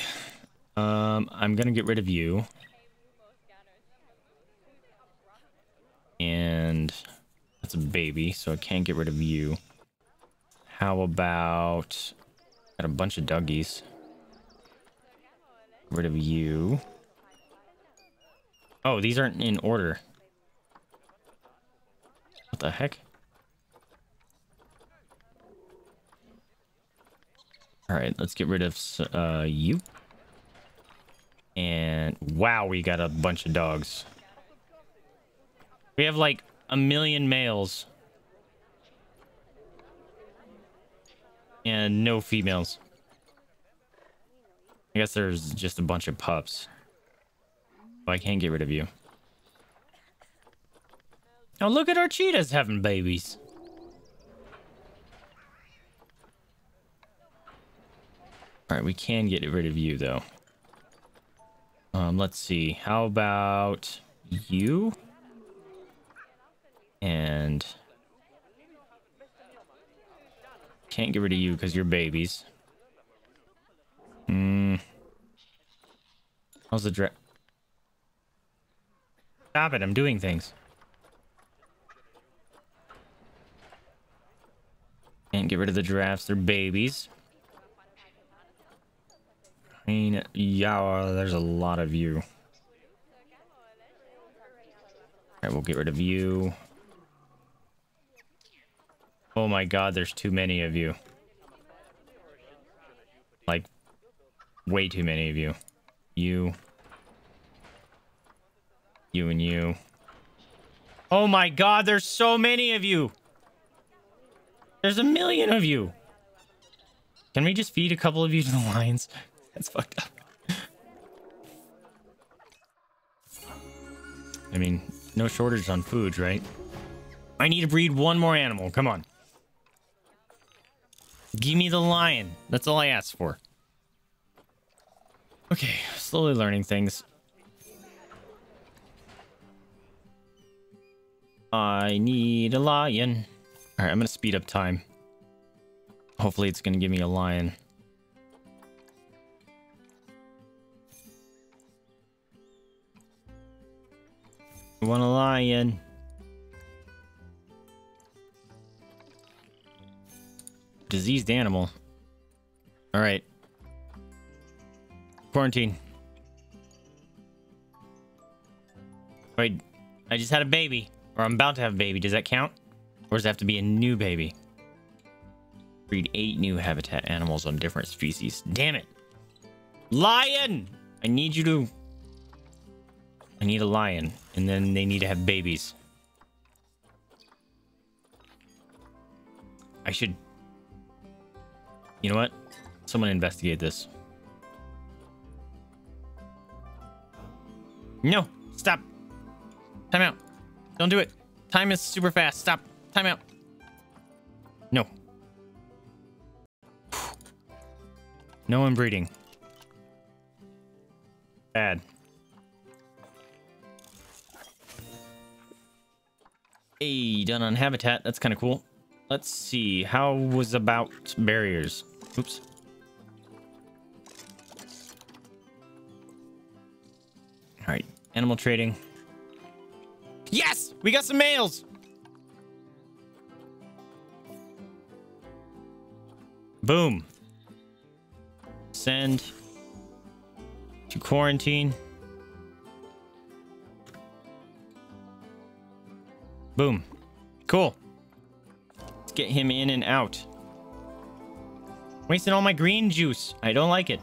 I'm gonna get rid of you. And that's a baby, so I can't get rid of you. How about... got a bunch of doggies. Get rid of you. Oh, these aren't in order. What the heck? Alright, let's get rid of you. And wow, we got a bunch of dogs. We have like 1 million males. And no females. I guess there's just a bunch of pups. But I can't get rid of you. Now look at our cheetahs having babies. Alright, we can get rid of you though. Let's see. How about you? And... can't get rid of you because you're babies. Hmm. How's the dress? Stop it, I'm doing things. Can't get rid of the giraffes, they're babies. I mean, yeah, there's a lot of you. Alright, we'll get rid of you. Oh my god, there's too many of you. Like, way too many of you. You. You and you. Oh my god, there's so many of you! There's 1 million of you! Can we just feed a couple of you to the lions? That's fucked up. I mean, no shortage on food, right? I need to breed one more animal, come on. Give me the lion. That's all I asked for. Okay, slowly learning things. I need a lion. All right, I'm going to speed up time. Hopefully it's going to give me a lion. I want a lion. Diseased animal. All right. Quarantine. Wait, I just had a baby. Or I'm about to have a baby. Does that count? Or does it have to be a new baby? Breed 8 new habitat animals on different species. Damn it. Lion! I need you to... I need a lion. And then they need to have babies. I should... you know what? Someone investigate this. No! Stop! Time out! Don't do it! Time is super fast. Stop! Time out! No. No inbreeding. Bad. Hey, done on habitat. That's kind of cool. Let's see. How was about barriers? Oops. All right. Animal trading. Yes! We got some males! Boom. Send to quarantine. Boom. Cool. Let's get him in and out. Wasting all my green juice. I don't like it.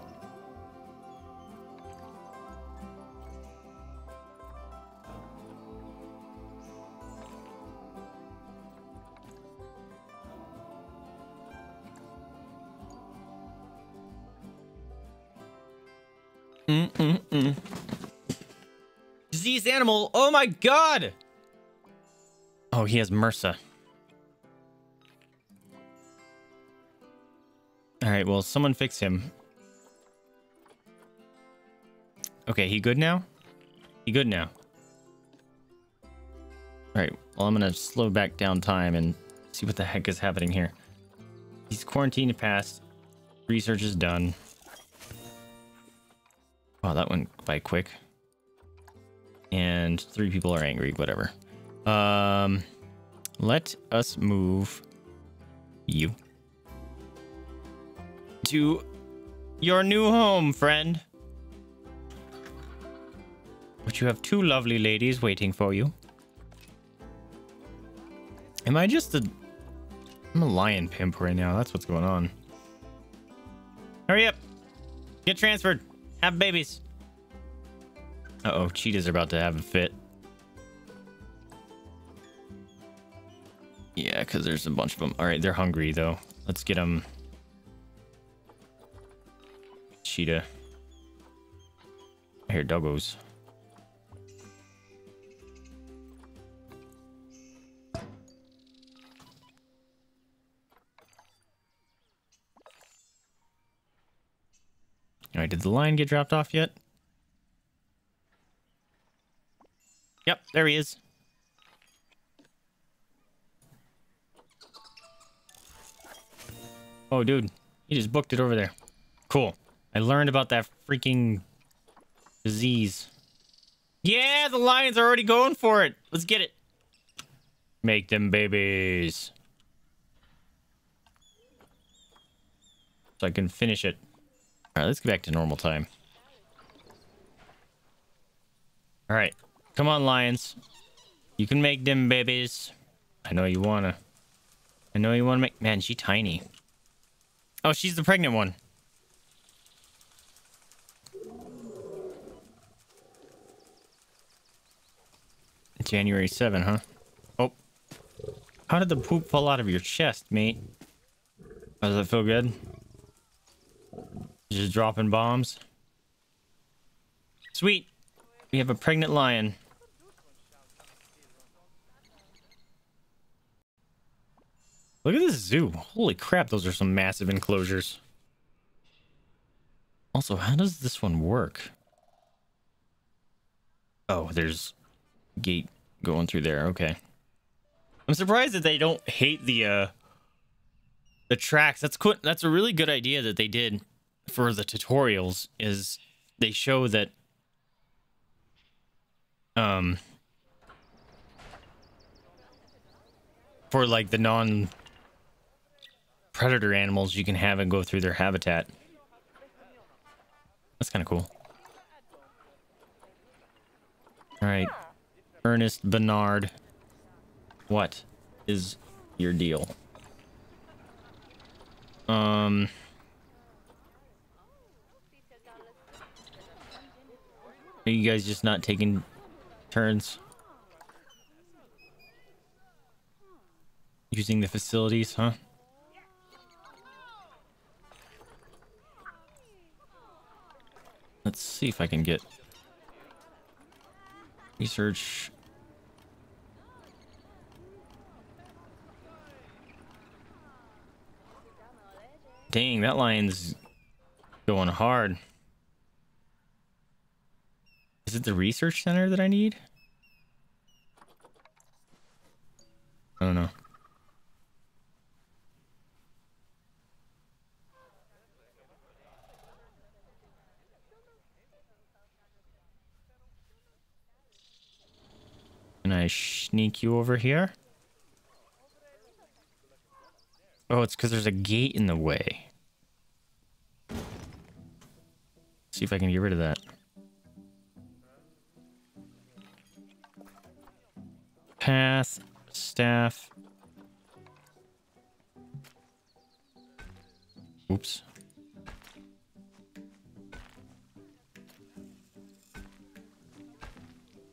Diseased animal. Oh my god. Oh, he has MRSA. All right, well, someone fix him. Okay, he good now? He good now. All right, well, I'm gonna slow back down time and see what the heck is happening here. He's quarantined past. Research is done. Wow, that went by quick. And 3 people are angry, whatever. Let us move you to your new home, friend. But you have 2 lovely ladies waiting for you. Am I just a... I'm a lion pimp right now. That's what's going on. Hurry up. Get transferred. Have babies. Uh-oh. Cheetahs are about to have a fit. Yeah, because there's a bunch of them. All right, they're hungry, though. Let's get them. Cheetah. I hear doggos. All right, did the lion get dropped off yet? Yep, there he is. Oh, dude, he just booked it over there. Cool. I learned about that freaking disease. Yeah, the lions are already going for it. Let's get it. Make them babies. So I can finish it. All right, let's get back to normal time. All right, come on, lions. You can make them babies. I know you wanna. I know you wanna make... Man, she tiny. Oh, she's the pregnant one. January 7, huh? Oh. How did the poop fall out of your chest, mate? Oh, does that feel good? Just dropping bombs? Sweet. We have a pregnant lion. Look at this zoo. Holy crap, those are some massive enclosures. Also, how does this one work? Oh, there's a gate going through there. Okay. I'm surprised that they don't hate the tracks. That's a really good idea that they did for the tutorials, is they show that for like the non predator animals you can have and go through their habitat. That's kind of cool. All right, Ernest Bernard, what is your deal? Are you guys just not taking turns using the facilities, huh? Let's see if I can get research. Dang, that lion's going hard. Is it the research center that I need? don't know. Can I sneak you over here? Oh, it's because there's a gate in the way. Let's see if I can get rid of that. Path, staff. Oops.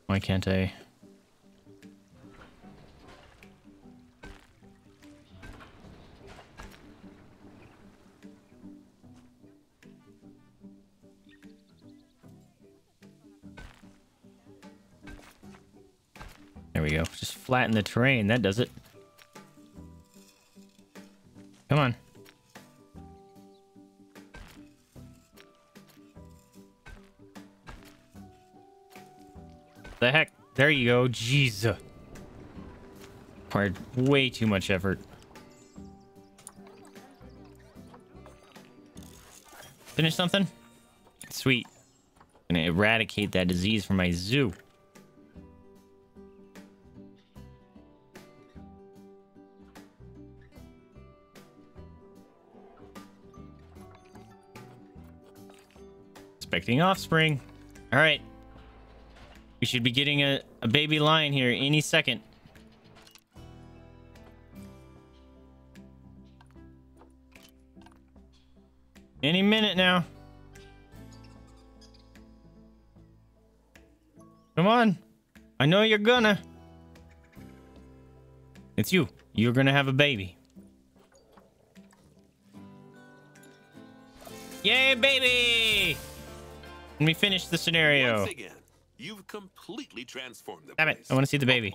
Why can't I? There we go. Just flatten the terrain. That does it. Come on. The heck? There you go. Jeez. Required way too much effort. Finish something? Sweet. Gonna eradicate that disease from my zoo. Expecting offspring. All right. We should be getting a baby lion here any second. Any minute now. Come on. I know you're gonna. It's you. You're gonna have a baby. Yay, baby! Let me finish the scenario. Once again, you've completely transformed the place. Damn it, I want to see the baby.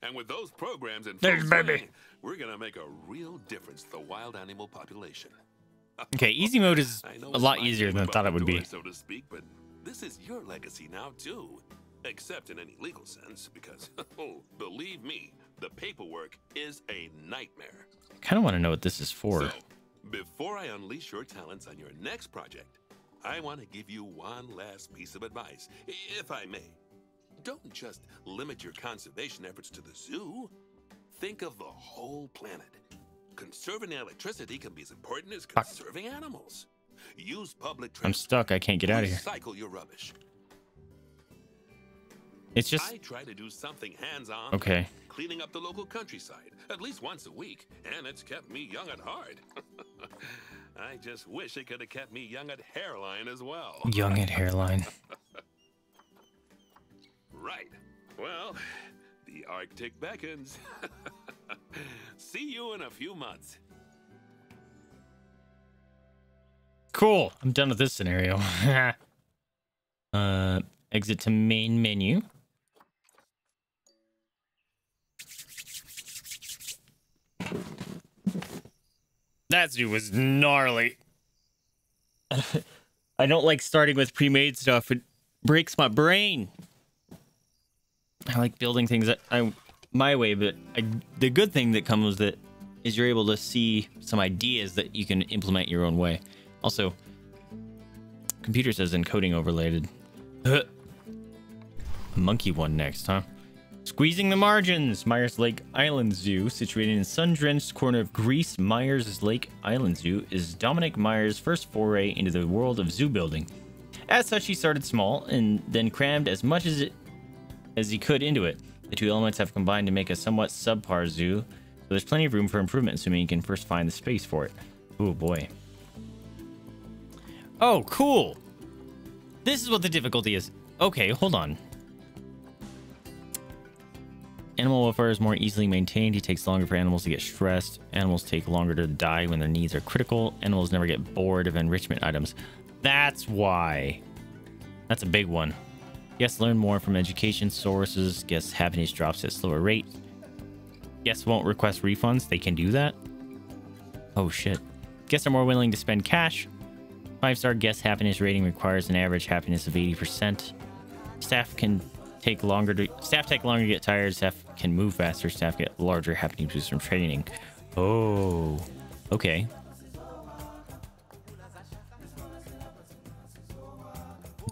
And with those programs in place, baby, we're going to make a real difference to the wild animal population. Okay, easy mode is a lot easier than I thought it would be. So to speak, but this is your legacy now too. Except in any legal sense, because believe me, the paperwork is a nightmare. I kind of want to know what this is for. So, before I unleash your talents on your next project, I want to give you one last piece of advice, if I may. Don't just limit your conservation efforts to the zoo. Think of the whole planet. Conserving electricity can be as important as conserving animals. Use public transport. I'm stuck. I can't get out of here. Recycle your rubbish. It's just... I try to do something hands-on. Okay. Cleaning up the local countryside at least once a week, and it's kept me young at heart. I just wish it could have kept me young at hairline as well. Young at hairline. Right. Well, the Arctic beckons. See you in a few months. Cool. I'm done with this scenario. Exit to main menu. That zoo was gnarly. I don't like starting with pre-made stuff. It breaks my brain. I like building things my way, but the good thing that comes with it is you're able to see some ideas that you can implement your own way. Also, computer says encoding overlaid. Monkey one next, huh? Squeezing the margins, Myers Lake Island Zoo, situated in a sun-drenched corner of Greece. Myers Lake Island Zoo is Dominic Myers' first foray into the world of zoo building. As such, he started small and then crammed as much as he could into it. The two elements have combined to make a somewhat subpar zoo, so there's plenty of room for improvement, assuming you can first find the space for it. Oh boy. Oh, cool. This is what the difficulty is. Okay, hold on. Animal welfare is more easily maintained. It takes longer for animals to get stressed. Animals take longer to die when their needs are critical. Animals never get bored of enrichment items. That's why. That's a big one. Guests learn more from education sources. Guests' happiness drops at a slower rate. Guests won't request refunds. They can do that. Oh, shit. Guests are more willing to spend cash. 5-star guest happiness rating requires an average happiness of 80%. Staff can take longer to staff take longer to get tired, staff can move faster, staff get larger, happening to some training. Oh, okay.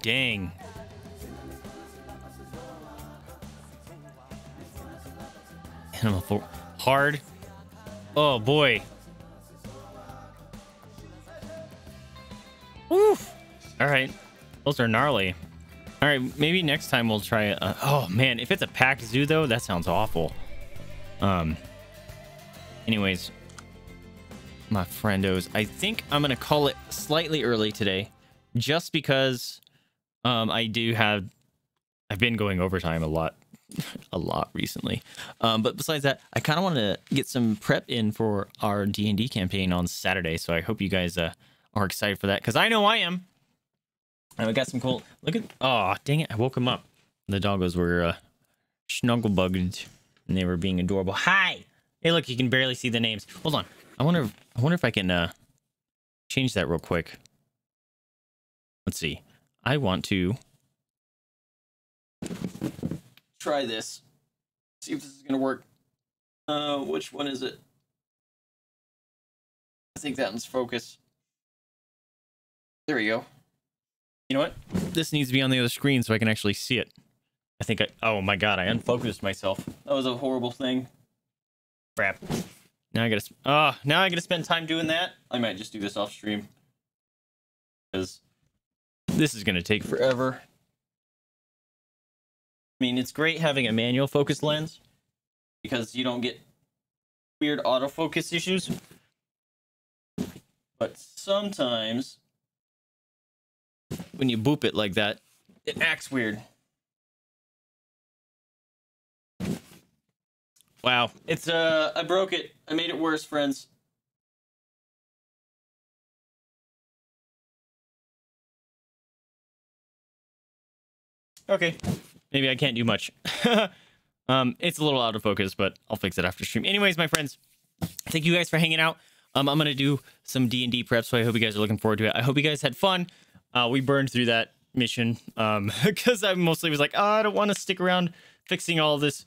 Dang. Animal for hard. Oh boy. Oof. All right. Those are gnarly. All right. Maybe next time we'll try. Oh man, if it's a packed zoo though, that sounds awful. Anyways, my friendos, I think I'm gonna call it slightly early today, just because. I've been going overtime a lot recently. But besides that, I kind of want to get some prep in for our D&D campaign on Saturday. So I hope you guys are excited for that, because I know I am. And we got some cool. Look at. Oh, dang it. I woke him up. The doggos were snuggle bugged and they were being adorable. Hi. Hey, look, you can barely see the names. Hold on. I wonder if I can change that real quick. Let's see. I want to try this. See if this is going to work. Which one is it? I think that one's focus. There we go. You know what? This needs to be on the other screen so I can actually see it. I think I... Oh my god, I unfocused myself. That was a horrible thing. Crap. Now I gotta... now I gotta spend time doing that. I might just do this off stream. Because... this is going to take forever. I mean, it's great having a manual focus lens because you don't get weird autofocus issues. But sometimes when you boop it like that, it acts weird. Wow. It's, I broke it. I made it worse, friends. Okay, maybe I can't do much. It's a little out of focus, but I'll fix it after stream. Anyways, my friends, thank you guys for hanging out. I'm going to do some D&D prep, so I hope you guys are looking forward to it. I hope you guys had fun. We burned through that mission because I mostly was like, oh, I don't want to stick around fixing all this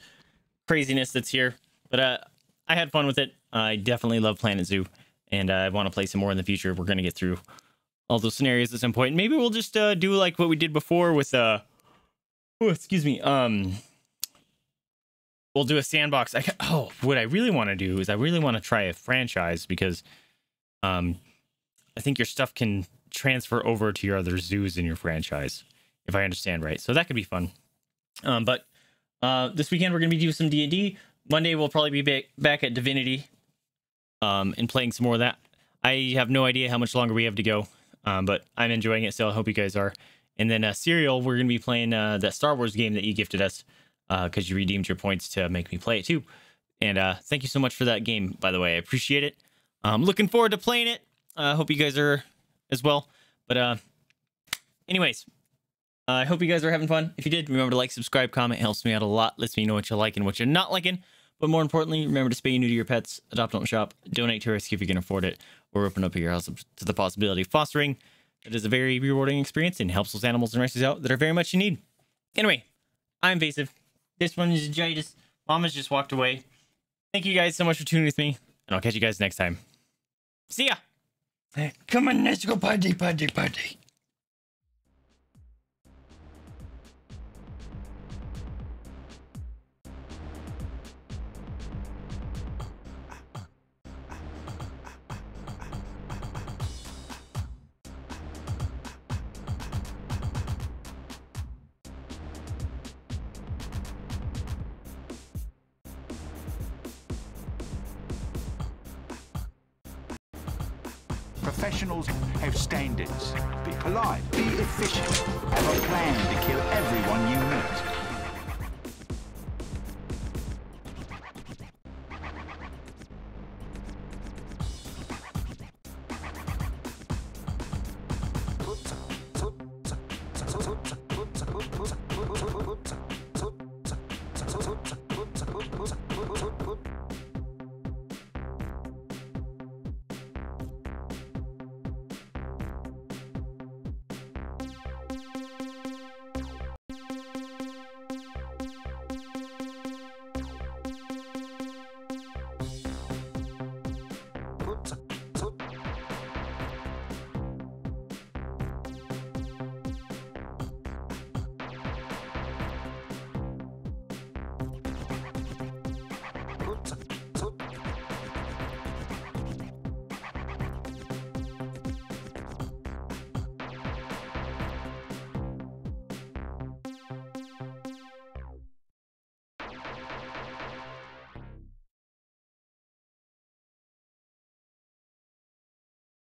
craziness that's here. But I had fun with it. I definitely love Planet Zoo, and I want to play some more in the future. We're going to get through all those scenarios at some point. Maybe we'll just do like what we did before with... oh, excuse me. We'll do a sandbox. What I really want to do is I really want to try a franchise because I think your stuff can transfer over to your other zoos in your franchise, if I understand right. So that could be fun. But this weekend we're going to be doing some D&D. Monday we'll probably be back at Divinity and playing some more of that. I have no idea how much longer we have to go, but I'm enjoying it, so I hope you guys are. And then Serial, we're going to be playing that Star Wars game that you gifted us because you redeemed your points to make me play it too. And thank you so much for that game, by the way. I appreciate it. Looking forward to playing it. I hope you guys are as well. But anyways, I hope you guys are having fun. If you did, remember to like, subscribe, comment. It helps me out a lot. Lets me know what you like and what you're not liking. But more importantly, remember to spay you new to your pets. Adopt, don't shop. Donate to us if you can afford it. Or open up your house to the possibility of fostering. It is a very rewarding experience and helps those animals and rescues out that are very much in need. Anyway, I'm Vasive. This one is Jadis. Mama's just walked away. Thank you guys so much for tuning with me, and I'll catch you guys next time. See ya! Hey, come on, let's go party. Professionals have standards. Be polite, be efficient. Have a plan to kill everyone you meet.